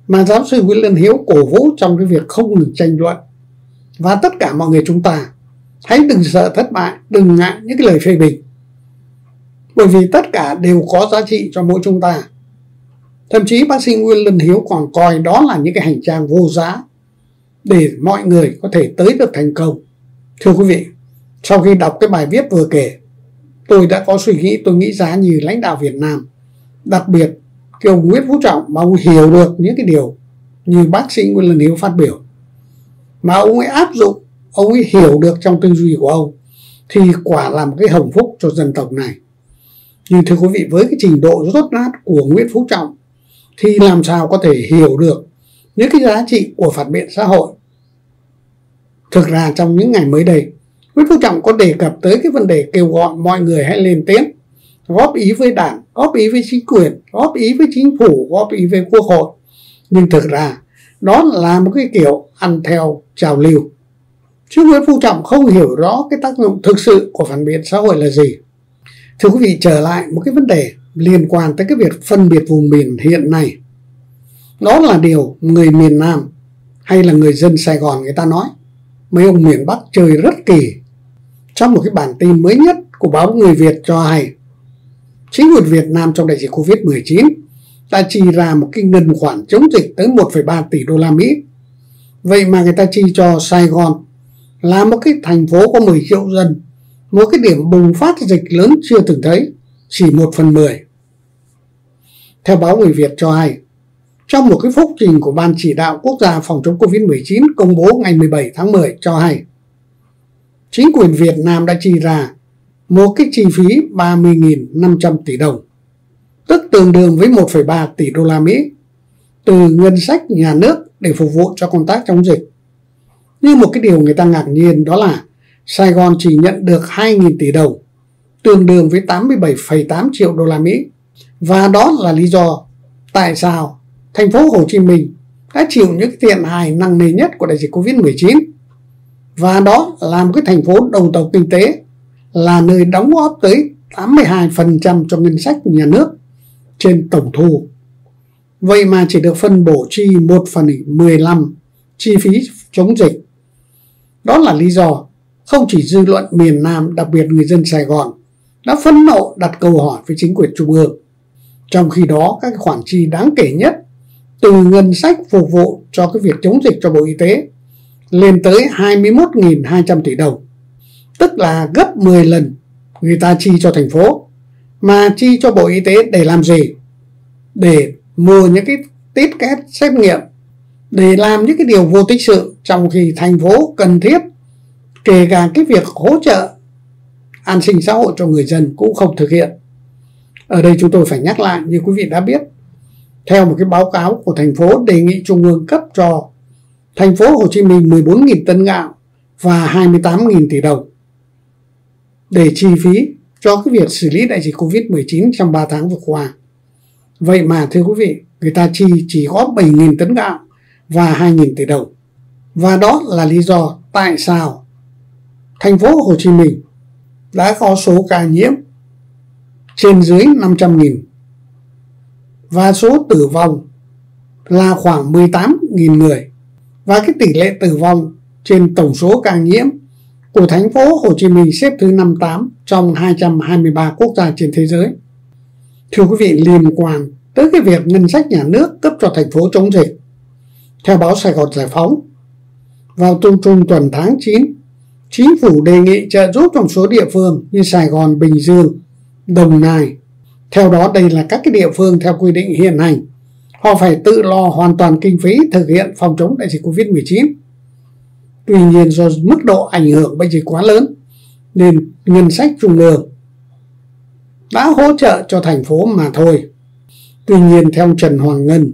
mà giáo sư Nguyễn Lân Hiếu cổ vũ trong cái việc không ngừng tranh luận. Và tất cả mọi người chúng ta hãy đừng sợ thất bại, đừng ngại những cái lời phê bình. Bởi vì tất cả đều có giá trị cho mỗi chúng ta. Thậm chí bác sĩ Nguyễn Lân Hiếu còn coi đó là những cái hành trang vô giá để mọi người có thể tới được thành công. Thưa quý vị, sau khi đọc cái bài viết vừa kể, tôi đã có suy nghĩ, tôi nghĩ giá như lãnh đạo Việt Nam, đặc biệt cái ông Nguyễn Phú Trọng, mà ông hiểu được những cái điều như bác sĩ Nguyễn Lân Hiếu phát biểu, mà ông ấy áp dụng, ông ấy hiểu được trong tư duy của ông, thì quả là một cái hồng phúc cho dân tộc này. Nhưng thưa quý vị, với cái trình độ rốt nát của Nguyễn Phú Trọng thì làm sao có thể hiểu được những cái giá trị của phản biện xã hội. Thực ra trong những ngày mới đây, Nguyễn Phú Trọng có đề cập tới cái vấn đề kêu gọi mọi người hãy lên tiếng, góp ý với đảng, góp ý với chính quyền, góp ý với chính phủ, góp ý với quốc hội. Nhưng thực ra đó là một cái kiểu ăn theo trào lưu. Chứ Nguyễn Phú Trọng không hiểu rõ cái tác dụng thực sự của phản biện xã hội là gì. Thưa quý vị, trở lại một cái vấn đề liên quan tới cái việc phân biệt vùng miền hiện nay. Đó là điều người miền Nam hay là người dân Sài Gòn người ta nói. Mấy ông miền Bắc chơi rất kỳ. Trong một cái bản tin mới nhất của báo Người Việt cho hay, chính quyền Việt Nam trong đại dịch Covid mười chín đã chi ra một cái ngân khoản chống dịch tới một phẩy ba tỷ đô la Mỹ. Vậy mà người ta chi cho Sài Gòn là một cái thành phố có mười triệu dân một cái điểm bùng phát dịch lớn chưa từng thấy, chỉ một phần mười. Theo báo Người Việt cho hay, trong một cái phúc trình của Ban Chỉ đạo Quốc gia phòng chống Covid mười chín công bố ngày mười bảy tháng mười cho hay, chính quyền Việt Nam đã chi ra một cái chi phí ba mươi nghìn năm trăm tỷ đồng, tức tương đương với một phẩy ba tỷ đô la Mỹ từ ngân sách nhà nước để phục vụ cho công tác chống dịch. Nhưng một cái điều người ta ngạc nhiên đó là Sài Gòn chỉ nhận được hai nghìn tỷ đồng, tương đương với tám mươi bảy phẩy tám triệu đô la Mỹ. Và đó là lý do tại sao thành phố Hồ Chí Minh đã chịu những thiệt hại nặng nề nhất của đại dịch Covid mười chín. Và đó là một cái thành phố đầu tàu kinh tế, là nơi đóng góp tới tám mươi hai phần trăm cho ngân sách nhà nước trên tổng thu. Vậy mà chỉ được phân bổ chi một phần mười lăm chi phí chống dịch. Đó là lý do không chỉ dư luận miền Nam, đặc biệt người dân Sài Gòn, đã phẫn nộ đặt câu hỏi với chính quyền trung ương. Trong khi đó, các khoản chi đáng kể nhất, từ ngân sách phục vụ cho cái việc chống dịch cho Bộ Y tế, lên tới hai mươi mốt nghìn hai trăm tỷ đồng, tức là gấp mười lần người ta chi cho thành phố. Mà chi cho Bộ Y tế để làm gì? Để mua những cái test kit xét nghiệm, để làm những cái điều vô tích sự, trong khi thành phố cần thiết, kể cả cái việc hỗ trợ an sinh xã hội cho người dân cũng không thực hiện. Ở đây chúng tôi phải nhắc lại, như quý vị đã biết, theo một cái báo cáo của thành phố đề nghị trung ương cấp cho thành phố Hồ Chí Minh mười bốn nghìn tấn gạo và hai mươi tám nghìn tỷ đồng để chi phí cho cái việc xử lý đại dịch Covid mười chín trong ba tháng vừa qua. Vậy mà thưa quý vị, người ta chi chỉ có bảy nghìn tấn gạo và hai nghìn tỷ đồng. Và đó là lý do tại sao thành phố Hồ Chí Minh đã có số ca nhiễm trên dưới năm trăm nghìn và số tử vong là khoảng mười tám nghìn người. Và cái tỷ lệ tử vong trên tổng số ca nhiễm của thành phố Hồ Chí Minh xếp thứ năm mươi tám trong hai trăm hai mươi ba quốc gia trên thế giới. Thưa quý vị, liên quan tới cái việc ngân sách nhà nước cấp cho thành phố chống dịch, theo báo Sài Gòn Giải Phóng, vào trung trung tuần tháng chín, Chính phủ đề nghị trợ giúp trong số địa phương như Sài Gòn, Bình Dương, Đồng Nai. Theo đó, đây là các cái địa phương theo quy định hiện hành, họ phải tự lo hoàn toàn kinh phí thực hiện phòng chống đại dịch Covid mười chín. Tuy nhiên, do mức độ ảnh hưởng bệnh dịch quá lớn, nên ngân sách trung ương đã hỗ trợ cho thành phố mà thôi. Tuy nhiên, theo Trần Hoàng Ngân,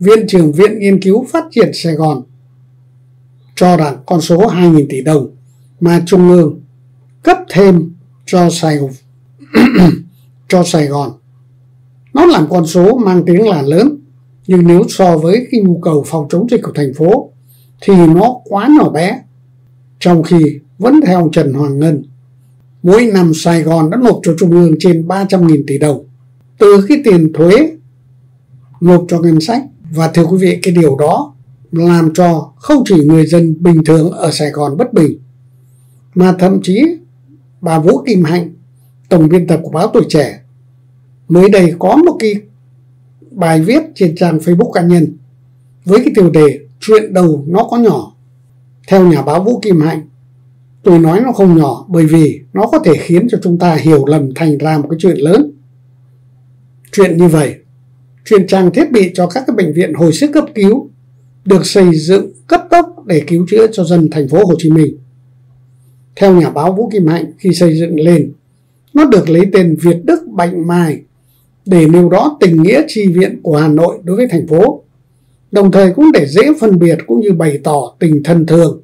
Viện trưởng Viện Nghiên cứu Phát triển Sài Gòn, cho rằng con số hai nghìn tỷ đồng mà trung ương cấp thêm cho Sài Gòn, cho Sài Gòn, nó làm con số mang tiếng là lớn, nhưng nếu so với cái nhu cầu phòng chống dịch của thành phố thì nó quá nhỏ bé. Trong khi vẫn theo Trần Hoàng Ngân, mỗi năm Sài Gòn đã nộp cho trung ương trên ba trăm nghìn tỷ đồng từ cái tiền thuế nộp cho ngân sách. Và thưa quý vị, cái điều đó làm cho không chỉ người dân bình thường ở Sài Gòn bất bình, mà thậm chí bà Vũ Kim Hạnh, tổng biên tập của báo Tuổi Trẻ, mới đây có một cái bài viết trên trang Facebook cá nhân với cái tiêu đề "Chuyện đầu nó có nhỏ". Theo nhà báo Vũ Kim Hạnh, tôi nói nó không nhỏ bởi vì nó có thể khiến cho chúng ta hiểu lầm thành ra một cái chuyện lớn. Chuyện như vậy, chuyện trang thiết bị cho các cái bệnh viện hồi sức cấp cứu được xây dựng cấp tốc để cứu chữa cho dân thành phố Hồ Chí Minh. Theo nhà báo Vũ Kim Hạnh, khi xây dựng lên, nó được lấy tên Việt Đức Bạch Mai để nêu rõ tình nghĩa tri viện của Hà Nội đối với thành phố, đồng thời cũng để dễ phân biệt cũng như bày tỏ tình thân thương,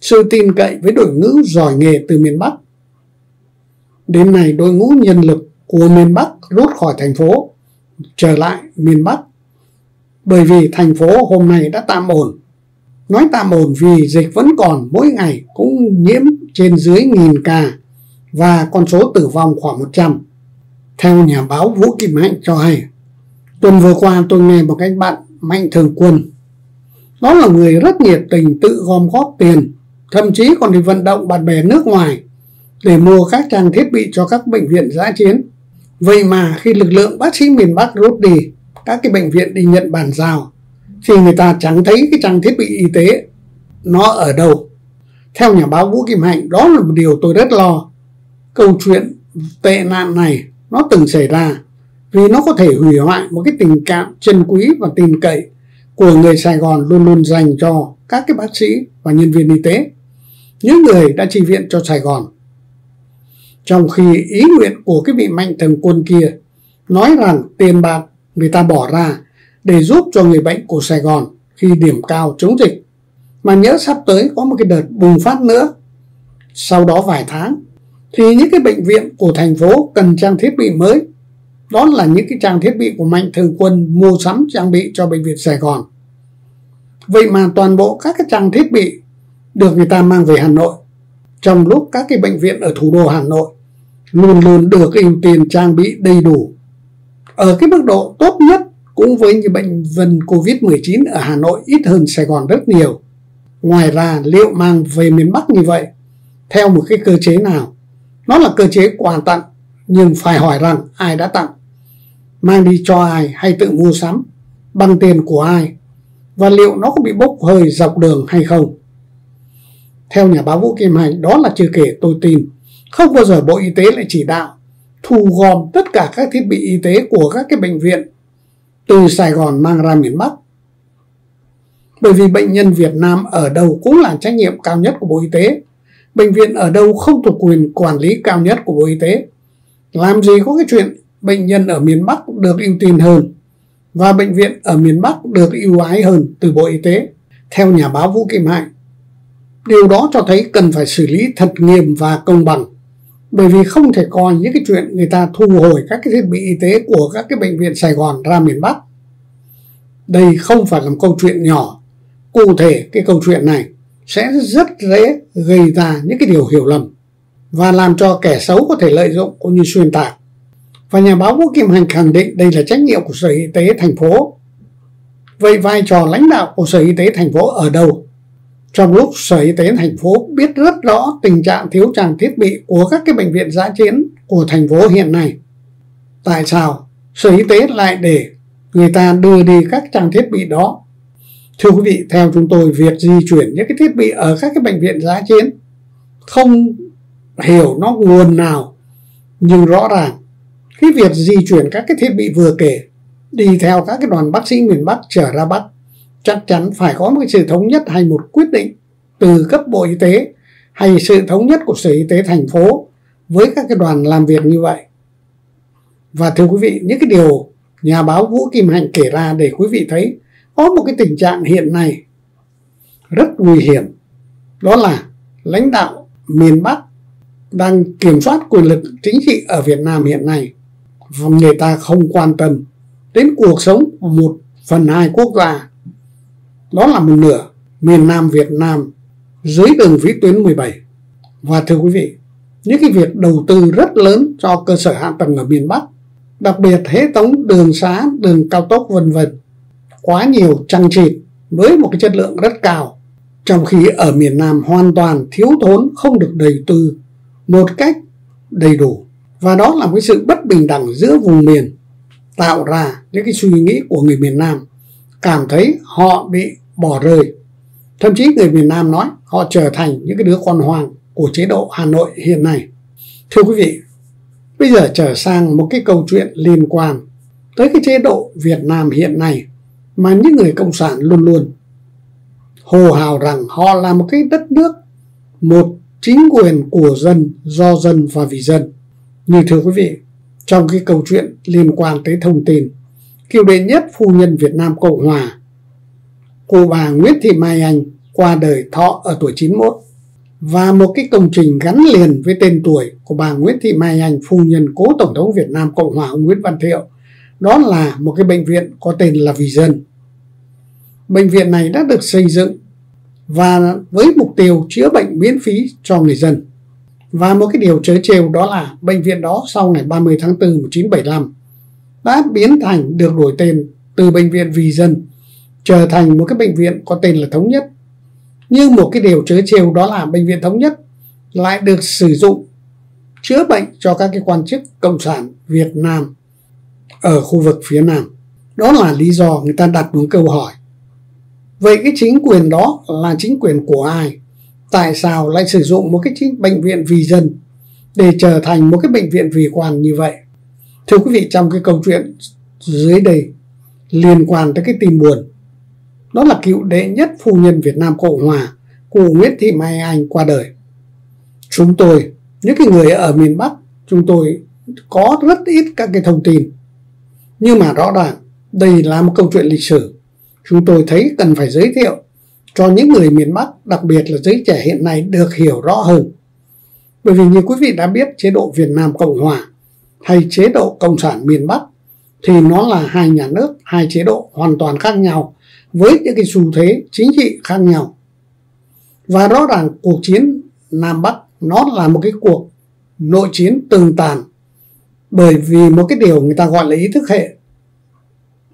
sự tin cậy với đội ngũ giỏi nghề từ miền Bắc. Đến nay, đội ngũ nhân lực của miền Bắc rút khỏi thành phố, trở lại miền Bắc, bởi vì thành phố hôm nay đã tạm ổn. Nói tạm ổn vì dịch vẫn còn, mỗi ngày cũng nhiễm trên dưới nghìn ca và con số tử vong khoảng một trăm. Theo nhà báo Vũ Kim Hạnh cho hay, tuần vừa qua tôi nghe một anh bạn Mạnh Thường Quân, đó là người rất nhiệt tình tự gom góp tiền, thậm chí còn đi vận động bạn bè nước ngoài để mua các trang thiết bị cho các bệnh viện dã chiến. Vậy mà khi lực lượng bác sĩ miền Bắc rút đi, các cái bệnh viện đi nhận bàn giao, thì người ta chẳng thấy cái trang thiết bị y tế nó ở đâu. Theo nhà báo Vũ Kim Hạnh, đó là một điều tôi rất lo, câu chuyện tệ nạn này nó từng xảy ra, vì nó có thể hủy hoại một cái tình cảm chân quý và tin cậy của người Sài Gòn luôn luôn dành cho các cái bác sĩ và nhân viên y tế, những người đã chi viện cho Sài Gòn. Trong khi ý nguyện của cái vị mạnh thường quân kia nói rằng tiền bạc người ta bỏ ra để giúp cho người bệnh của Sài Gòn khi điểm cao chống dịch, mà nhớ sắp tới có một cái đợt bùng phát nữa, sau đó vài tháng, thì những cái bệnh viện của thành phố cần trang thiết bị mới. Đó là những cái trang thiết bị của mạnh thường quân mua sắm trang bị cho bệnh viện Sài Gòn. Vậy mà toàn bộ các cái trang thiết bị được người ta mang về Hà Nội, trong lúc các cái bệnh viện ở thủ đô Hà Nội luôn luôn được ưu tiên trang bị đầy đủ ở cái mức độ tốt nhất, cũng với như bệnh viện Covid mười chín ở Hà Nội ít hơn Sài Gòn rất nhiều. Ngoài ra, liệu mang về miền Bắc như vậy theo một cái cơ chế nào? Nó là cơ chế quà tặng, nhưng phải hỏi rằng ai đã tặng, mang đi cho ai hay tự mua sắm, bằng tiền của ai, và liệu nó có bị bốc hơi dọc đường hay không? Theo nhà báo Vũ Kim Hạnh, đó là chưa kể tôi tin không bao giờ Bộ Y tế lại chỉ đạo thu gom tất cả các thiết bị y tế của các cái bệnh viện từ Sài Gòn mang ra miền Bắc. Bởi vì bệnh nhân Việt Nam ở đâu cũng là trách nhiệm cao nhất của Bộ Y tế, bệnh viện ở đâu không thuộc quyền quản lý cao nhất của Bộ Y tế. Làm gì có cái chuyện bệnh nhân ở miền Bắc được ưu tiên hơn và bệnh viện ở miền Bắc được ưu ái hơn từ Bộ Y tế. Theo nhà báo Vũ Kim Hạnh, điều đó cho thấy cần phải xử lý thật nghiêm và công bằng, bởi vì không thể coi những cái chuyện người ta thu hồi các cái thiết bị y tế của các cái bệnh viện Sài Gòn ra miền Bắc. Đây không phải là một câu chuyện nhỏ. Cụ thể, cái câu chuyện này sẽ rất dễ gây ra những cái điều hiểu lầm và làm cho kẻ xấu có thể lợi dụng cũng như xuyên tạc. Và nhà báo Vũ Kim Hạnh khẳng định đây là trách nhiệm của Sở Y tế thành phố. Vậy vai trò lãnh đạo của Sở Y tế thành phố ở đâu, trong lúc Sở Y tế thành phố biết rất rõ tình trạng thiếu trang thiết bị của các cái bệnh viện dã chiến của thành phố hiện nay? Tại sao Sở Y tế lại để người ta đưa đi các trang thiết bị đó? Thưa quý vị, theo chúng tôi, việc di chuyển những cái thiết bị ở các cái bệnh viện dã chiến không hiểu nó nguồn nào, nhưng rõ ràng cái việc di chuyển các cái thiết bị vừa kể đi theo các cái đoàn bác sĩ miền Bắc trở ra Bắc chắc chắn phải có một sự thống nhất hay một quyết định từ cấp Bộ Y tế hay sự thống nhất của Sở Y tế thành phố với các cái đoàn làm việc như vậy. Và thưa quý vị, những cái điều nhà báo Vũ Kim Hạnh kể ra để quý vị thấy có một cái tình trạng hiện nay rất nguy hiểm, đó là lãnh đạo miền Bắc đang kiểm soát quyền lực chính trị ở Việt Nam hiện nay, và người ta không quan tâm đến cuộc sống của một phần hai quốc gia. Đó là một nửa miền Nam Việt Nam dưới đường vĩ tuyến mười bảy. Và thưa quý vị, những cái việc đầu tư rất lớn cho cơ sở hạ tầng ở miền Bắc, đặc biệt hệ thống đường xá, đường cao tốc vân vân, quá nhiều chằng chịt với một cái chất lượng rất cao, trong khi ở miền Nam hoàn toàn thiếu thốn, không được đầu tư một cách đầy đủ. Và đó là cái sự bất bình đẳng giữa vùng miền, tạo ra những cái suy nghĩ của người miền Nam cảm thấy họ bị bỏ rơi. Thậm chí người miền Nam nói họ trở thành những cái đứa con hoang của chế độ Hà Nội hiện nay. Thưa quý vị, bây giờ trở sang một cái câu chuyện liên quan tới cái chế độ Việt Nam hiện nay mà những người cộng sản luôn luôn hô hào rằng họ là một cái đất nước, một chính quyền của dân, do dân và vì dân. Như thưa quý vị, trong cái câu chuyện liên quan tới thông tin cựu đệ nhất phu nhân Việt Nam Cộng Hòa, cô bà Nguyễn Thị Mai Anh qua đời thọ ở tuổi chín mươi mốt, và một cái công trình gắn liền với tên tuổi của bà Nguyễn Thị Mai Anh, phu nhân cố Tổng thống Việt Nam Cộng Hòa ông Nguyễn Văn Thiệu, đó là một cái bệnh viện có tên là Vì Dân. Bệnh viện này đã được xây dựng và với mục tiêu chữa bệnh miễn phí cho người dân. Và một cái điều trớ trêu đó là bệnh viện đó sau ngày ba mươi tháng tư năm một nghìn chín trăm bảy mươi lăm đã biến thành, được đổi tên từ bệnh viện Vì Dân trở thành một cái bệnh viện có tên là Thống Nhất. Nhưng một cái điều trớ trêu đó là bệnh viện Thống Nhất lại được sử dụng chữa bệnh cho các cái quan chức cộng sản Việt Nam ở khu vực phía Nam. Đó là lý do người ta đặt một câu hỏi: vậy cái chính quyền đó là chính quyền của ai? Tại sao lại sử dụng một cái chính bệnh viện Vì Dân để trở thành một cái bệnh viện vì quan như vậy. Thưa quý vị, trong cái câu chuyện dưới đây liên quan tới cái tin buồn, đó là cựu đệ nhất phu nhân Việt Nam Cộng Hòa, cụ Nguyễn Thị Mai Anh qua đời. Chúng tôi, những cái người ở miền Bắc, chúng tôi có rất ít các cái thông tin. Nhưng mà rõ ràng, đây là một câu chuyện lịch sử. Chúng tôi thấy cần phải giới thiệu cho những người miền Bắc, đặc biệt là giới trẻ hiện nay được hiểu rõ hơn. Bởi vì như quý vị đã biết, chế độ Việt Nam Cộng Hòa hay chế độ Cộng sản miền Bắc thì nó là hai nhà nước, hai chế độ hoàn toàn khác nhau với những cái xu thế chính trị khác nhau. Và rõ ràng cuộc chiến Nam Bắc nó là một cái cuộc nội chiến tường tàn, bởi vì một cái điều người ta gọi là ý thức hệ.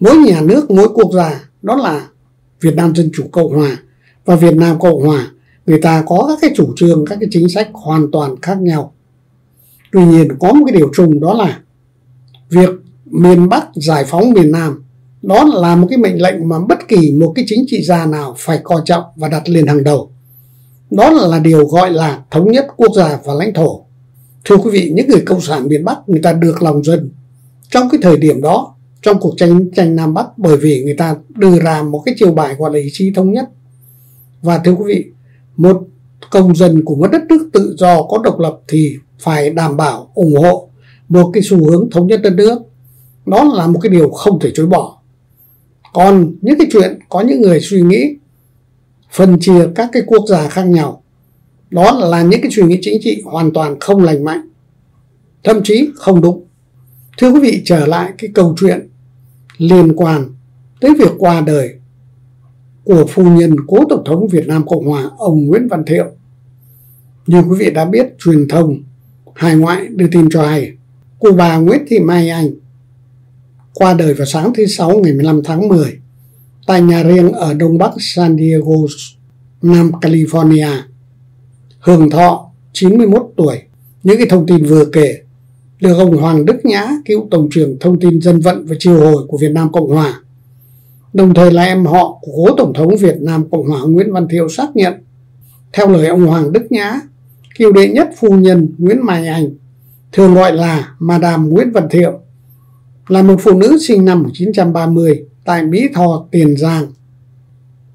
Mỗi nhà nước, mỗi quốc gia, đó là Việt Nam Dân Chủ Cộng Hòa và Việt Nam Cộng Hòa, người ta có các cái chủ trương, các cái chính sách hoàn toàn khác nhau. Tuy nhiên có một cái điều chung, đó là việc miền Bắc giải phóng miền Nam, đó là một cái mệnh lệnh mà bất kỳ một cái chính trị gia nào phải coi trọng và đặt lên hàng đầu. Đó là điều gọi là thống nhất quốc gia và lãnh thổ. Thưa quý vị, những người cộng sản miền Bắc người ta được lòng dân trong cái thời điểm đó, trong cuộc tranh tranh Nam Bắc, bởi vì người ta đưa ra một cái chiêu bài gọi là ý chí thống nhất. Và thưa quý vị, một công dân của một đất nước tự do có độc lập thì phải đảm bảo ủng hộ một cái xu hướng thống nhất đất nước. Đó là một cái điều không thể chối bỏ. Còn những cái chuyện có những người suy nghĩ phân chia các cái quốc gia khác nhau, đó là những cái suy nghĩ chính trị hoàn toàn không lành mạnh, thậm chí không đúng. Thưa quý vị, trở lại cái câu chuyện liên quan tới việc qua đời của phu nhân cố Tổng thống Việt Nam Cộng Hòa ông Nguyễn Văn Thiệu. Như quý vị đã biết, truyền thông hải ngoại đưa tin cho hay cụ bà Nguyễn Thị Mai Anh qua đời vào sáng thứ Sáu ngày mười lăm tháng mười tại nhà riêng ở Đông Bắc San Diego, Nam California, hưởng thọ chín mươi mốt tuổi. Những cái thông tin vừa kể được ông Hoàng Đức Nhã, cựu Tổng trưởng Thông tin Dân vận và Triều Hồi của Việt Nam Cộng Hòa, đồng thời là em họ của cố Tổng thống Việt Nam Cộng Hòa Nguyễn Văn Thiệu xác nhận. Theo lời ông Hoàng Đức Nhã, cựu đệ nhất phu nhân Nguyễn Mai Anh, thường gọi là Madame Nguyễn Văn Thiệu, là một phụ nữ sinh năm một nghìn chín trăm ba mươi tại Mỹ Tho, Tiền Giang.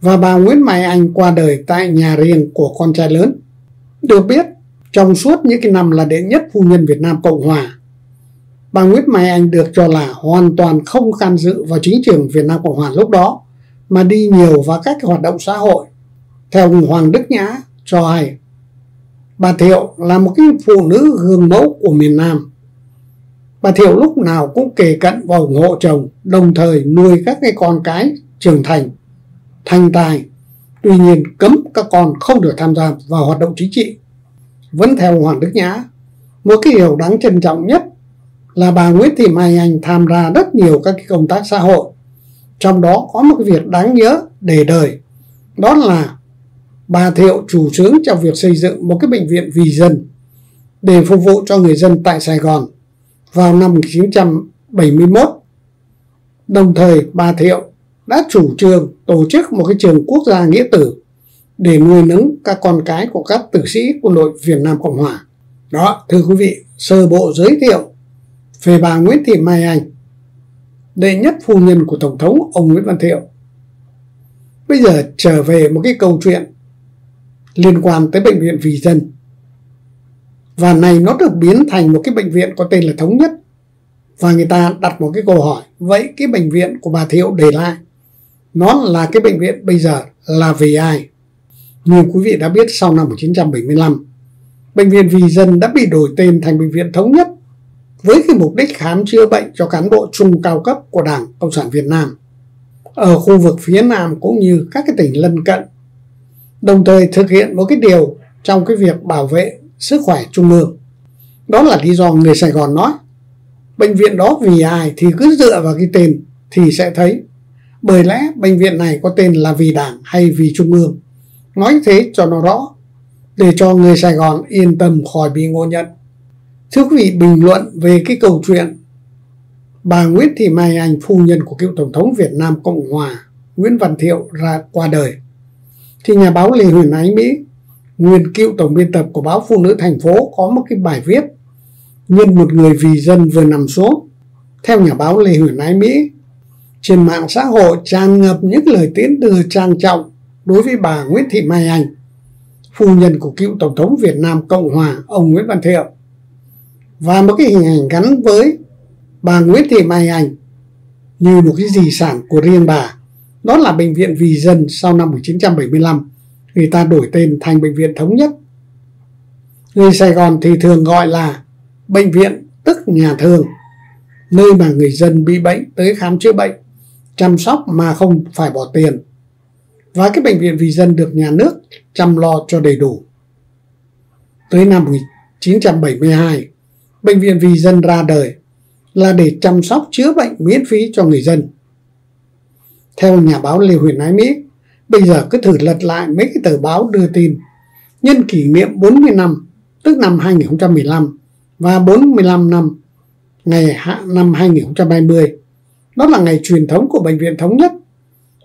Và bà Nguyễn Mai Anh qua đời tại nhà riêng của con trai lớn. Được biết, trong suốt những cái năm là đệ nhất phu nhân Việt Nam Cộng Hòa, bà Nguyễn Mai Anh được cho là hoàn toàn không can dự vào chính trường Việt Nam Cộng Hòa lúc đó, mà đi nhiều vào các hoạt động xã hội. Theo ông Hoàng Đức Nhã cho hay, bà Thiệu là một cái phụ nữ gương mẫu của miền Nam. Bà Thiệu lúc nào cũng kề cận và ủng hộ chồng, đồng thời nuôi các cái con cái trưởng thành, thành tài. Tuy nhiên cấm các con không được tham gia vào hoạt động chính trị. Vẫn theo Hoàng Đức Nhã, một cái điều đáng trân trọng nhất là bà Nguyễn Thị Mai Anh tham gia rất nhiều các cái công tác xã hội. Trong đó có một cái việc đáng nhớ để đời, đó là bà Thiệu chủ trương trong việc xây dựng một cái bệnh viện vì dân để phục vụ cho người dân tại Sài Gòn vào năm một nghìn chín trăm bảy mươi mốt. Đồng thời bà Thiệu đã chủ trương tổ chức một cái trường quốc gia nghĩa tử để nuôi nấng các con cái của các tử sĩ quân đội Việt Nam Cộng Hòa. Đó, thưa quý vị, sơ bộ giới thiệu về bà Nguyễn Thị Mai Anh, đệ nhất phu nhân của Tổng thống ông Nguyễn Văn Thiệu. Bây giờ trở về một cái câu chuyện liên quan tới Bệnh viện Vì Dân. Và này nó được biến thành một cái bệnh viện có tên là Thống Nhất. Và người ta đặt một cái câu hỏi, vậy cái bệnh viện của bà Thiệu để lại, nó là cái bệnh viện bây giờ là vì ai? Như quý vị đã biết, sau năm một nghìn chín trăm bảy mươi lăm, Bệnh viện Vì Dân đã bị đổi tên thành Bệnh viện Thống Nhất với cái mục đích khám chữa bệnh cho cán bộ trung cao cấp của Đảng Cộng sản Việt Nam ở khu vực phía Nam cũng như các cái tỉnh lân cận, đồng thời thực hiện một cái điều trong cái việc bảo vệ sức khỏe trung ương. Đó là lý do người Sài Gòn nói bệnh viện đó vì ai thì cứ dựa vào cái tên thì sẽ thấy. Bởi lẽ bệnh viện này có tên là vì Đảng hay vì trung ương. Nói thế cho nó rõ, để cho người Sài Gòn yên tâm khỏi bị ngộ nhận. Thưa quý vị, bình luận về cái câu chuyện bà Nguyễn Thị Mai Anh, phu nhân của cựu Tổng thống Việt Nam Cộng Hòa Nguyễn Văn Thiệu ra qua đời, thì nhà báo Lê Huyền Ái Mỹ, nguyên cựu tổng biên tập của báo Phụ Nữ Thành Phố, có một cái bài viết Nguyên một người vì dân vừa nằm xuống. Theo nhà báo Lê Huyền Ái Mỹ, trên mạng xã hội tràn ngập những lời tiễn đưa trang trọng đối với bà Nguyễn Thị Mai Anh, phu nhân của cựu Tổng thống Việt Nam Cộng Hòa ông Nguyễn Văn Thiệu, và một cái hình ảnh gắn với bà Nguyễn Thị Mai Anh như một cái di sản của riêng bà. Đó là Bệnh viện Vì Dân sau năm một nghìn chín trăm bảy mươi lăm, người ta đổi tên thành Bệnh viện Thống Nhất. Người Sài Gòn thì thường gọi là bệnh viện tức nhà thương, nơi mà người dân bị bệnh tới khám chữa bệnh, chăm sóc mà không phải bỏ tiền. Và cái Bệnh viện Vì Dân được nhà nước chăm lo cho đầy đủ. Tới năm một nghìn chín trăm bảy mươi hai, Bệnh viện Vì Dân ra đời là để chăm sóc chữa bệnh miễn phí cho người dân. Theo nhà báo Lê Huyền Ái Mỹ, bây giờ cứ thử lật lại mấy cái tờ báo đưa tin nhân kỷ niệm bốn mươi năm, tức năm hai nghìn không trăm mười lăm, và bốn mươi lăm năm ngày năm hai nghìn không trăm hai mươi. Đó là ngày truyền thống của Bệnh viện Thống Nhất.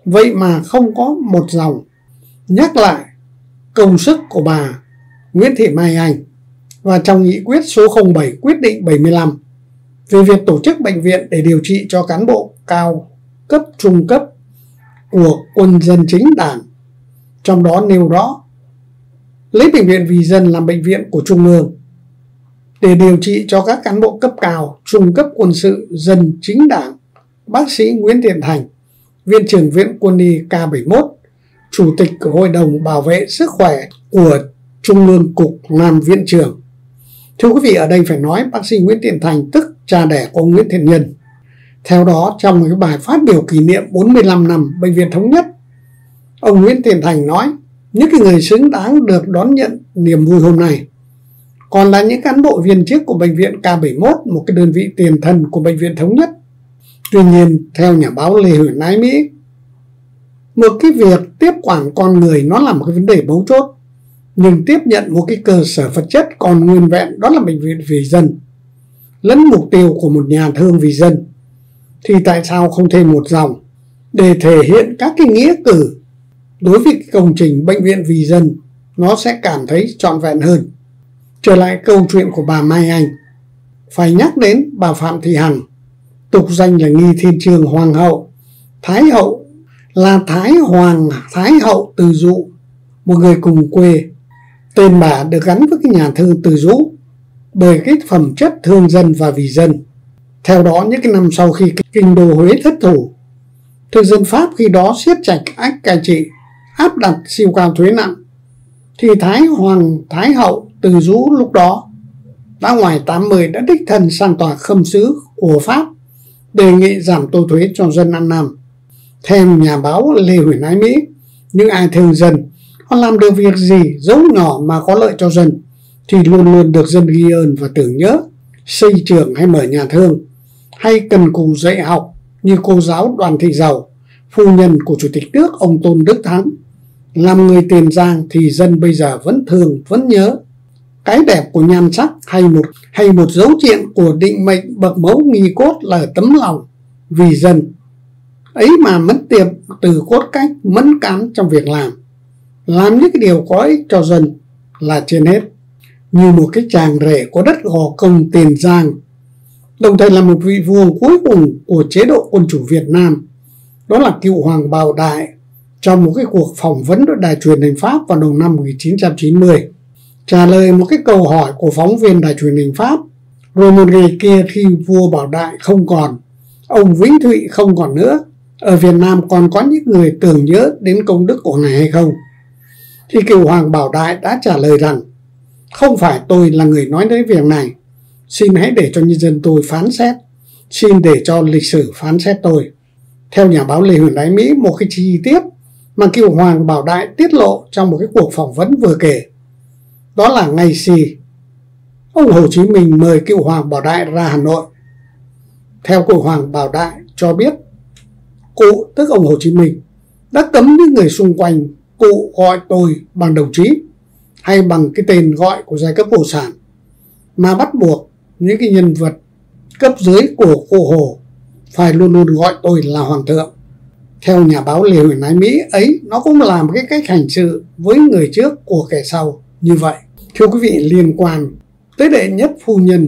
Vậy mà không có một dòng nhắc lại công sức của bà Nguyễn Thị Mai Anh. Và trong nghị quyết số không bảy quyết định bảy mươi lăm về việc tổ chức bệnh viện để điều trị cho cán bộ cao cấp trung cấp của quân dân chính đảng, trong đó nêu rõ lấy Bệnh viện Vì Dân làm bệnh viện của Trung ương để điều trị cho các cán bộ cấp cao trung cấp quân sự dân chính đảng. Bác sĩ Nguyễn Thiện Thành, Viện trưởng Viện Quân y K bảy mươi mốt, Chủ tịch của Hội đồng Bảo vệ Sức khỏe của Trung ương Cục làm Viện trưởng. Thưa quý vị, ở đây phải nói bác sĩ Nguyễn Thiện Thành tức cha đẻ của ông Nguyễn Thiện Nhân. Theo đó, trong một bài phát biểu kỷ niệm bốn mươi lăm năm Bệnh viện Thống Nhất, ông Nguyễn Thiện Thành nói những cái người xứng đáng được đón nhận niềm vui hôm nay còn là những cán bộ viên chức của Bệnh viện K bảy mươi mốt, một cái đơn vị tiền thân của Bệnh viện Thống Nhất. Tuy nhiên, theo nhà báo Lê Huyền Ái Mỹ, một cái việc tiếp quản con người nó là một cái vấn đề mấu chốt, nhưng tiếp nhận một cái cơ sở vật chất còn nguyên vẹn, đó là Bệnh viện Vì Dân, lẫn mục tiêu của một nhà thương vì dân, thì tại sao không thêm một dòng để thể hiện các cái nghĩa cử đối với công trình Bệnh viện Vì Dân, nó sẽ cảm thấy trọn vẹn hơn. Trở lại câu chuyện của bà Mai Anh, phải nhắc đến bà Phạm Thị Hằng, tục danh là Nghi Thiên Chương Hoàng hậu, Thái hậu, là Thái Hoàng Thái hậu Từ Dụ, một người cùng quê. Tên bà được gắn với cái nhà thơ Từ Dũ bởi cái phẩm chất thương dân và vì dân. Theo đó, những cái năm sau khi kinh đô Huế thất thủ, thực dân Pháp khi đó siết chặt ách cai trị, áp đặt siêu cao thuế nặng, thì Thái Hoàng Thái hậu Từ Dũ lúc đó đã ngoài tám mươi đã đích thân sang tòa khâm sứ của Pháp đề nghị giảm tô thuế cho dân ăn nằm. Theo nhà báo Lê Huyền Ái Mỹ, những ai thương dân, họ làm được việc gì dẫu nhỏ mà có lợi cho dân thì luôn luôn được dân ghi ơn và tưởng nhớ, xây trường hay mở nhà thương, hay cần cù dạy học như cô giáo Đoàn Thị Dầu, phu nhân của Chủ tịch nước ông Tôn Đức Thắng. Làm người Tiền Giang thì dân bây giờ vẫn thương, vẫn nhớ. Cái đẹp của nhan sắc hay một hay một dấu chuyện của định mệnh bậc mẫu nghi cốt là tấm lòng vì dân. Ấy mà mất tiệp từ cốt cách mẫn cán trong việc làm. Làm những điều có ích cho dân là trên hết. Như một cái chàng rể của đất Gò Công Tiền Giang, đồng thời là một vị vua cuối cùng của chế độ quân chủ Việt Nam, đó là cựu hoàng Bảo Đại, trong một cái cuộc phỏng vấn đối đài truyền hình Pháp vào đầu năm một nghìn chín trăm chín mươi. Trả lời một cái câu hỏi của phóng viên đài truyền hình Pháp, rồi một ngày kia khi vua Bảo Đại không còn, ông Vĩnh Thụy không còn nữa, ở Việt Nam còn có những người tưởng nhớ đến công đức của ngài hay không? Thì cựu hoàng Bảo Đại đã trả lời rằng không phải tôi là người nói đến việc này, xin hãy để cho nhân dân tôi phán xét, xin để cho lịch sử phán xét tôi. Theo nhà báo Lê Huyền Ái Mỹ, một cái chi tiết mà cựu hoàng Bảo Đại tiết lộ trong một cái cuộc phỏng vấn vừa kể, đó là ngày gì ông Hồ Chí Minh mời cựu hoàng Bảo Đại ra Hà Nội. Theo cựu hoàng Bảo Đại cho biết, cụ tức ông Hồ Chí Minh đã cấm những người xung quanh cụ gọi tôi bằng đồng chí hay bằng cái tên gọi của giai cấp vô sản, mà bắt buộc những cái nhân vật cấp dưới của cụ Hồ phải luôn luôn gọi tôi là hoàng thượng. Theo nhà báo Lê Huyền Ái Mỹ, ấy nó cũng là một cái cách hành sự với người trước của kẻ sau như vậy. Thưa quý vị, liên quan tới đệ nhất phu nhân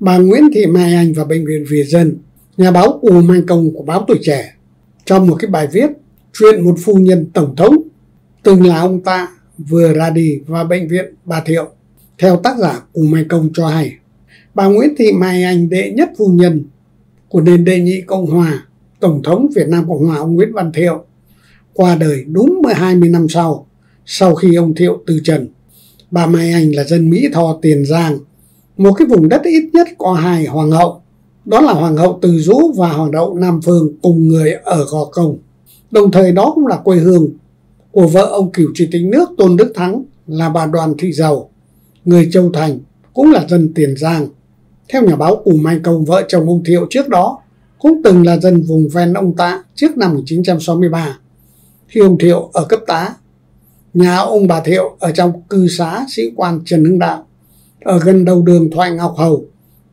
bà Nguyễn Thị Mai Anh và Bệnh viện Vì Dân, nhà báo Cù Mạnh Công của báo Tuổi Trẻ trong một cái bài viết "Chuyện một phu nhân tổng thống", từng là ông ta vừa ra đi vào bệnh viện bà Thiệu. Theo tác giả Cù Mạnh Công cho hay, bà Nguyễn Thị Mai Anh, đệ nhất phu nhân của nền đệ nhị Cộng hòa Tổng thống Việt Nam Cộng hòa ông Nguyễn Văn Thiệu, qua đời đúng hai mươi năm sau, sau khi ông Thiệu từ trần. Bà Mai Anh là dân Mỹ Tho, Tiền Giang, một cái vùng đất ít nhất có hai hoàng hậu, đó là hoàng hậu Từ Dũ và hoàng hậu Nam Phương, cùng người ở Gò Công. Đồng thời đó cũng là quê hương của vợ ông cựu chủ tịch nước Tôn Đức Thắng là bà Đoàn Thị Dầu, người Châu Thành, cũng là dân Tiền Giang. Theo nhà báo Cù Mạnh Công, vợ chồng ông Thiệu trước đó cũng từng là dân vùng ven ông ta trước năm một nghìn chín trăm sáu mươi ba, khi ông Thiệu ở cấp tá. Nhà ông bà Thiệu ở trong cư xá sĩ quan Trần Hưng Đạo, ở gần đầu đường Thoại Ngọc Hầu,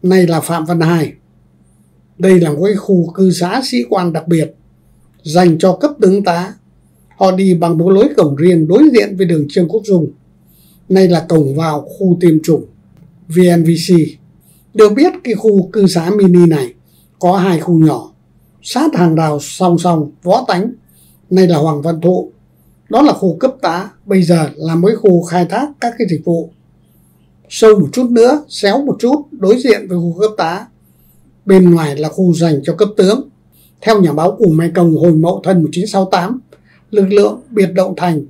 nay là Phạm Văn Hai. Đây là một cái khu cư xá sĩ quan đặc biệt dành cho cấp tướng tá. Họ đi bằng một lối cổng riêng đối diện với đường Trương Quốc Dung, nay là cổng vào khu tiêm chủng vê en vê xê. Được biết cái khu cư xá mini này có hai khu nhỏ sát hàng rào song song, Võ Tánh, nay là Hoàng Văn Thụ, đó là khu cấp tá, bây giờ là mấy khu khai thác các cái dịch vụ. Sâu một chút nữa, xéo một chút, đối diện với khu cấp tá, bên ngoài là khu dành cho cấp tướng. Theo nhà báo Cù Mạnh Công, hồi Mậu Thân một nghìn chín trăm sáu mươi tám, lực lượng biệt động thành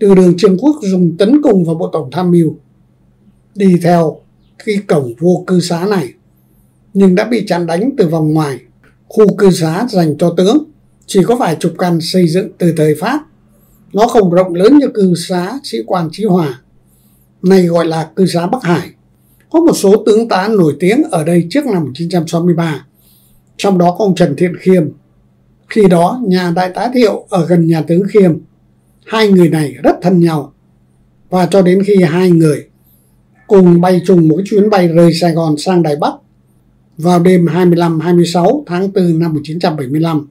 từ đường Trương Quốc Dung tấn công vào Bộ Tổng Tham mưu đi theo cái cổng vô cư xá này, nhưng đã bị chặn đánh từ vòng ngoài. Khu cư xá dành cho tướng chỉ có vài chục căn, xây dựng từ thời Pháp, nó không rộng lớn như cư xá sĩ quan Chí Hòa, nay gọi là cư xá Bắc Hải. Có một số tướng tá nổi tiếng ở đây trước năm một nghìn chín trăm sáu mươi ba, trong đó có ông Trần Thiện Khiêm. Khi đó nhà đại tá Thiệu ở gần nhà tướng Khiêm, hai người này rất thân nhau, và cho đến khi hai người cùng bay chung một chuyến bay rời Sài Gòn sang Đài Bắc vào đêm hai mươi lăm hai mươi sáu tháng tư năm một nghìn chín trăm bảy mươi lăm.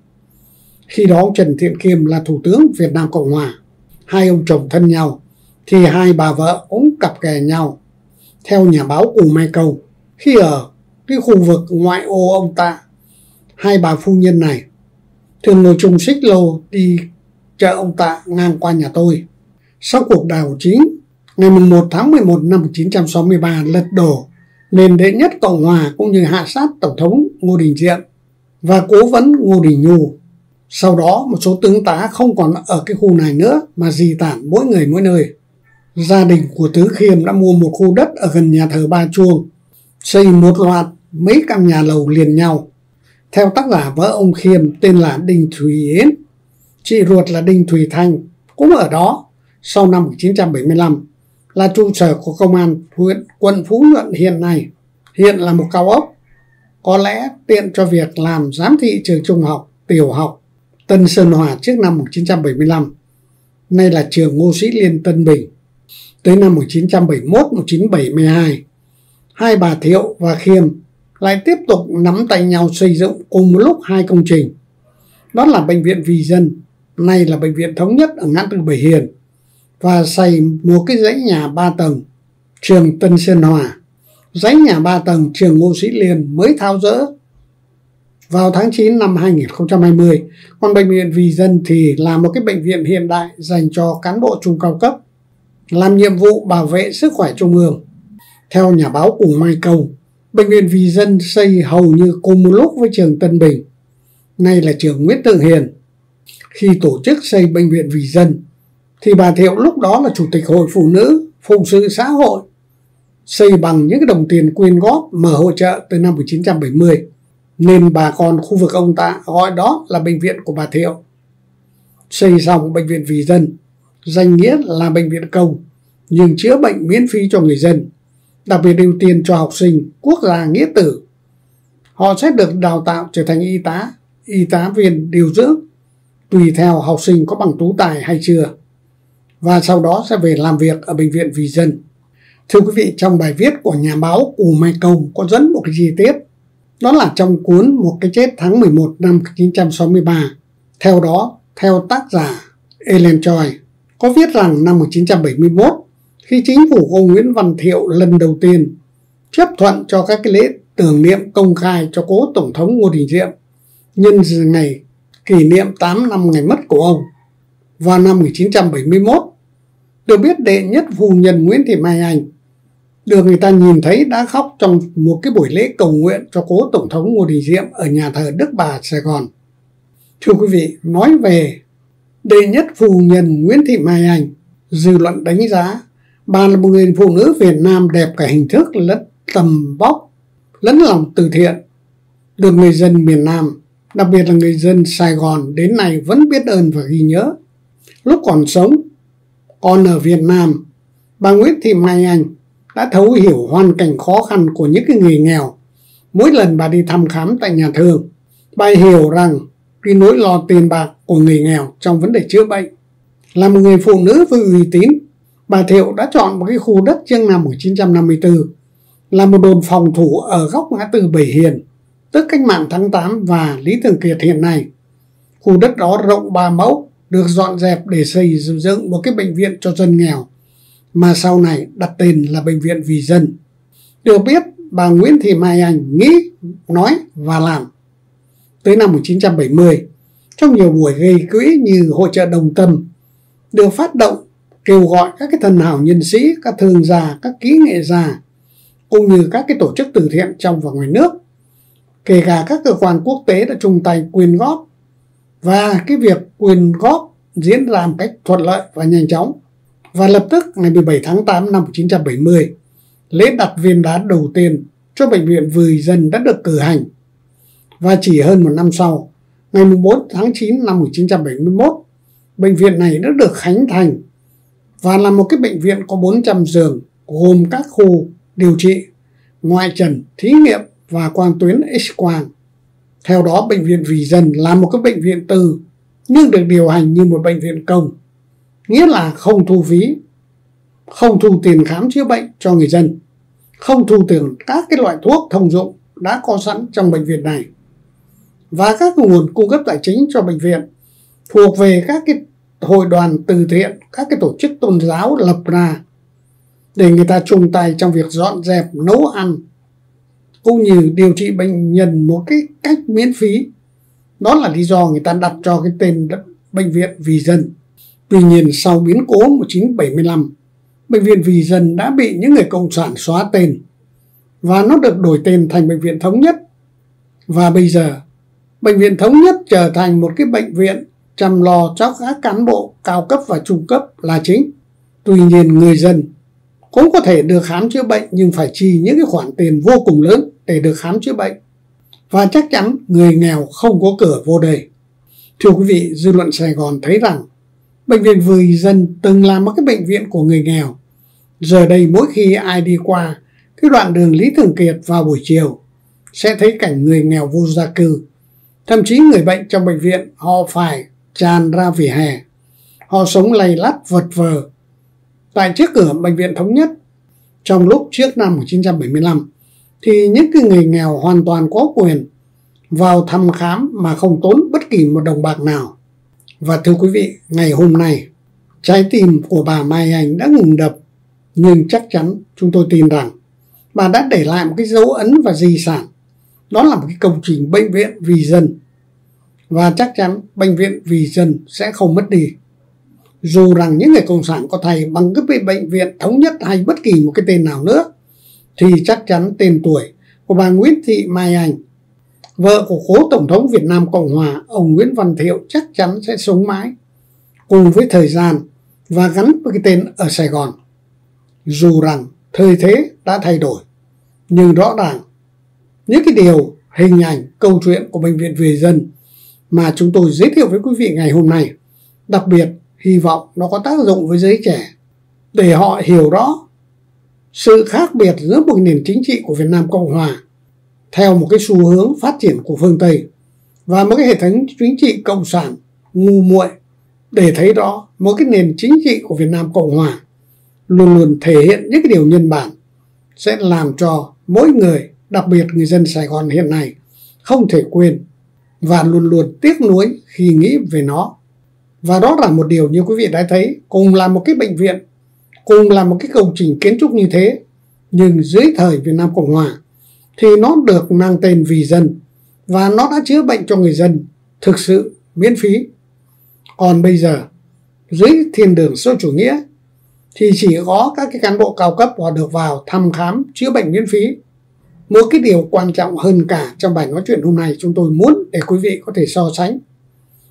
Khi đó ông Trần Thiện Khiêm là Thủ tướng Việt Nam Cộng Hòa. Hai ông chồng thân nhau thì hai bà vợ cũng cặp kè nhau. Theo nhà báo Cù Mạnh Công, khi ở cái khu vực ngoại ô ông ta, hai bà phu nhân này thường ngồi chung xích lô đi chợ ông ta ngang qua nhà tôi. Sau cuộc đảo chính ngày mùng một tháng mười một năm một nghìn chín trăm sáu mươi ba lật đổ nền đệ nhất Cộng Hòa, cũng như hạ sát Tổng thống Ngô Đình Diệm và cố vấn Ngô Đình Nhu, sau đó một số tướng tá không còn ở cái khu này nữa mà di tản mỗi người mỗi nơi. Gia đình của tướng Khiêm đã mua một khu đất ở gần nhà thờ Ba Chuông, xây một loạt mấy căn nhà lầu liền nhau. Theo tác giả, vợ ông Khiêm tên là Đinh Thùy Yến, chị ruột là Đinh Thùy Thanh cũng ở đó. Sau năm một nghìn chín trăm bảy mươi lăm là trụ sở của công an huyện quận Phú Nhuận hiện nay, hiện là một cao ốc, có lẽ tiện cho việc làm giám thị trường trung học, tiểu học Tân Sơn Hòa trước năm một nghìn chín trăm bảy mươi lăm, nay là trường Ngô Sĩ Liên Tân Bình. Tới năm một nghìn chín trăm bảy mươi mốt đến một nghìn chín trăm bảy mươi hai, hai bà Thiệu và Khiêm lại tiếp tục nắm tay nhau xây dựng cùng một lúc hai công trình, đó là Bệnh viện Vì Dân, nay là Bệnh viện Thống Nhất ở ngã tư Bảy Hiền, và xây một cái dãy nhà ba tầng trường Tân Sơn Hòa. Dãy nhà ba tầng trường Ngô Sĩ Liên mới tháo dỡ vào tháng chín năm hai nghìn không trăm hai mươi, còn Bệnh viện Vì Dân thì là một cái bệnh viện hiện đại dành cho cán bộ trung cao cấp làm nhiệm vụ bảo vệ sức khỏe trung ương. Theo nhà báo Cù Mạnh Công, Bệnh viện Vì Dân xây hầu như cùng một lúc với trường Tân Bình, nay là trường Nguyễn Thượng Hiền. Khi tổ chức xây Bệnh viện Vì Dân thì bà Thiệu lúc đó là Chủ tịch Hội Phụ Nữ Phụng sự Xã hội, xây bằng những đồng tiền quyên góp mở hỗ trợ từ năm một nghìn chín trăm bảy mươi, nên bà con khu vực ông ta gọi đó là bệnh viện của bà Thiệu. Xây xong Bệnh viện Vì Dân, danh nghĩa là bệnh viện công nhưng chữa bệnh miễn phí cho người dân, đặc biệt ưu tiên cho học sinh quốc gia nghĩa tử. Họ sẽ được đào tạo trở thành y tá, y tá viên điều dưỡng, tùy theo học sinh có bằng tú tài hay chưa, và sau đó sẽ về làm việc ở Bệnh viện Vì Dân. Thưa quý vị, trong bài viết của nhà báo Cù Mạnh Công có dẫn một cái chi tiết, đó là trong cuốn Một cái chết tháng mười một năm một nghìn chín trăm sáu mươi ba, theo đó, theo tác giả Ellen Choi, có viết rằng năm một nghìn chín trăm bảy mươi mốt, khi chính phủ ông Nguyễn Văn Thiệu lần đầu tiên chấp thuận cho các cái lễ tưởng niệm công khai cho cố Tổng thống Ngô Đình Diệm nhân dịp ngày kỷ niệm tám năm ngày mất của ông. Vào năm một nghìn chín trăm bảy mươi mốt, được biết đệ nhất phu nhân Nguyễn Thị Mai Anh được người ta nhìn thấy đã khóc trong một cái buổi lễ cầu nguyện cho cố Tổng thống Ngô Đình Diệm ở nhà thờ Đức Bà, Sài Gòn. Thưa quý vị, nói về đệ nhất phu nhân Nguyễn Thị Mai Anh, dư luận đánh giá bà là một người phụ nữ Việt Nam đẹp cả hình thức lẫn tầm vóc, lẫn lòng từ thiện, được người dân miền Nam, đặc biệt là người dân Sài Gòn đến nay vẫn biết ơn và ghi nhớ. Lúc còn sống, còn ở Việt Nam, bà Nguyễn Thị Mai Anh đã thấu hiểu hoàn cảnh khó khăn của những cái người nghèo. Mỗi lần bà đi thăm khám tại nhà thương, bà hiểu rằng cái nỗi lo tiền bạc của người nghèo trong vấn đề chữa bệnh. Là một người phụ nữ với uy tín, bà Thiệu đã chọn một cái khu đất riêng năm một nghìn chín trăm năm mươi tư, là một đồn phòng thủ ở góc ngã tư Bảy Hiền, tức Cách Mạng Tháng tám và Lý Thường Kiệt hiện nay. Khu đất đó rộng ba mẫu, được dọn dẹp để xây dựng một cái bệnh viện cho dân nghèo, mà sau này đặt tên là Bệnh viện Vì Dân. Được biết, bà Nguyễn Thị Mai Anh nghĩ, nói và làm. Tới năm một nghìn chín trăm bảy mươi, trong nhiều buổi gây quỹ như hội chợ đồng tâm, được phát động kêu gọi các cái thần hảo nhân sĩ, các thương gia, các kỹ nghệ gia, cũng như các cái tổ chức từ thiện trong và ngoài nước, kể cả các cơ quan quốc tế đã chung tay quyên góp. Và cái việc quyên góp diễn ra một cách thuận lợi và nhanh chóng. Và lập tức ngày mười bảy tháng tám năm một nghìn chín trăm bảy mươi, lễ đặt viên đá đầu tiên cho Bệnh viện Vì Dân đã được cử hành. Và chỉ hơn một năm sau, ngày mười bốn tháng chín năm một nghìn chín trăm bảy mươi mốt, bệnh viện này đã được khánh thành và là một cái bệnh viện có bốn trăm giường gồm các khu điều trị, ngoại trần, thí nghiệm và quang tuyến X-quang. Theo đó, Bệnh viện Vì Dân là một cái bệnh viện tư nhưng được điều hành như một bệnh viện công, nghĩa là không thu phí, không thu tiền khám chữa bệnh cho người dân, không thu tiền các cái loại thuốc thông dụng đã có sẵn trong bệnh viện này. Và các nguồn cung cấp tài chính cho bệnh viện thuộc về các cái hội đoàn từ thiện, các cái tổ chức tôn giáo lập ra để người ta chung tay trong việc dọn dẹp, nấu ăn cũng như điều trị bệnh nhân một cái cách miễn phí. Đó là lý do người ta đặt cho cái tên Bệnh viện Vì Dân. Tuy nhiên, sau biến cố một nghìn chín trăm bảy mươi lăm, Bệnh viện Vì Dân đã bị những người cộng sản xóa tên và nó được đổi tên thành Bệnh viện Thống Nhất. Và bây giờ, Bệnh viện Thống Nhất trở thành một cái bệnh viện chăm lo cho các cán bộ cao cấp và trung cấp là chính. Tuy nhiên, người dân cũng có thể được khám chữa bệnh nhưng phải chi những cái khoản tiền vô cùng lớn để được khám chữa bệnh. Và chắc chắn người nghèo không có cửa vô đây. Thưa quý vị, dư luận Sài Gòn thấy rằng Bệnh viện Vì Dân từng là một cái bệnh viện của người nghèo. Giờ đây mỗi khi ai đi qua cái đoạn đường Lý Thường Kiệt vào buổi chiều sẽ thấy cảnh người nghèo vô gia cư. Thậm chí người bệnh trong bệnh viện họ phải tràn ra vỉa hè. Họ sống lầy lắt vật vờ tại trước cửa Bệnh viện Thống Nhất. Trong lúc trước năm một nghìn chín trăm bảy mươi lăm thì những cái người nghèo hoàn toàn có quyền vào thăm khám mà không tốn bất kỳ một đồng bạc nào. Và thưa quý vị, ngày hôm nay trái tim của bà Mai Anh đã ngừng đập, nhưng chắc chắn chúng tôi tin rằng bà đã để lại một cái dấu ấn và di sản. Đó là một cái công trình Bệnh viện Vì Dân. Và chắc chắn Bệnh viện Vì Dân sẽ không mất đi, dù rằng những người cộng sản có thay bằng cái Bệnh viện Thống Nhất hay bất kỳ một cái tên nào nữa, thì chắc chắn tên tuổi của bà Nguyễn Thị Mai Anh, vợ của cố Tổng thống Việt Nam Cộng Hòa ông Nguyễn Văn Thiệu, chắc chắn sẽ sống mãi cùng với thời gian và gắn với cái tên ở Sài Gòn. Dù rằng thời thế đã thay đổi, nhưng rõ ràng những cái điều, hình ảnh, câu chuyện của Bệnh viện Vì Dân mà chúng tôi giới thiệu với quý vị ngày hôm nay, đặc biệt hy vọng nó có tác dụng với giới trẻ để họ hiểu rõ sự khác biệt giữa một nền chính trị của Việt Nam Cộng Hòa theo một cái xu hướng phát triển của phương Tây và một cái hệ thống chính trị cộng sản ngu muội, để thấy rõ một cái nền chính trị của Việt Nam Cộng Hòa luôn luôn thể hiện những cái điều nhân bản, sẽ làm cho mỗi người, đặc biệt người dân Sài Gòn hiện nay, không thể quên và luôn luôn tiếc nuối khi nghĩ về nó. Và đó là một điều như quý vị đã thấy, cùng là một cái bệnh viện, cùng là một cái công trình kiến trúc như thế, nhưng dưới thời Việt Nam Cộng Hòa thì nó được mang tên Vì Dân và nó đã chữa bệnh cho người dân thực sự miễn phí. Còn bây giờ, dưới thiên đường xã hội chủ nghĩa thì chỉ có các cái cán bộ cao cấp họ được vào thăm khám chữa bệnh miễn phí. Một cái điều quan trọng hơn cả trong bài nói chuyện hôm nay chúng tôi muốn để quý vị có thể so sánh.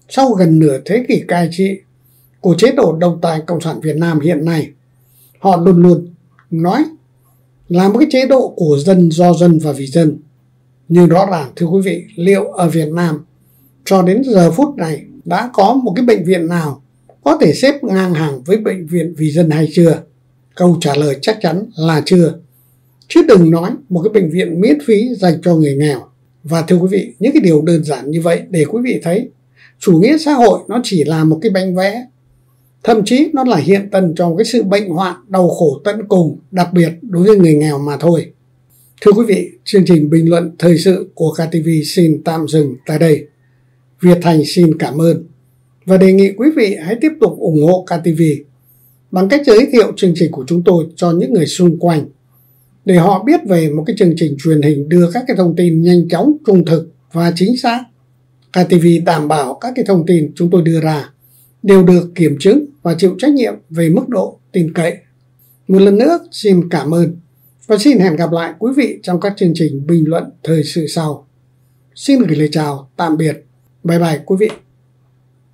Sau gần nửa thế kỷ cai trị của chế độ độc tài Cộng sản Việt Nam hiện nay, họ luôn luôn nói là một cái chế độ của dân, do dân và vì dân. Nhưng rõ ràng thưa quý vị, liệu ở Việt Nam cho đến giờ phút này đã có một cái bệnh viện nào có thể xếp ngang hàng với Bệnh viện Vì Dân hay chưa? Câu trả lời chắc chắn là chưa. Chứ đừng nói một cái bệnh viện miễn phí dành cho người nghèo. Và thưa quý vị, những cái điều đơn giản như vậy để quý vị thấy chủ nghĩa xã hội nó chỉ là một cái bánh vẽ. Thậm chí nó là hiện thân trong cái sự bệnh hoạn đau khổ tận cùng, đặc biệt đối với người nghèo mà thôi. Thưa quý vị, chương trình bình luận thời sự của ca tê vê xin tạm dừng tại đây. Việt Thành xin cảm ơn và đề nghị quý vị hãy tiếp tục ủng hộ ca tê vê bằng cách giới thiệu chương trình của chúng tôi cho những người xung quanh để họ biết về một cái chương trình truyền hình đưa các cái thông tin nhanh chóng, trung thực và chính xác. ca tê vê đảm bảo các cái thông tin chúng tôi đưa ra đều được kiểm chứng và chịu trách nhiệm về mức độ tin cậy. Một lần nữa xin cảm ơn và xin hẹn gặp lại quý vị trong các chương trình bình luận thời sự sau. Xin gửi lời chào, tạm biệt. Bye bye quý vị.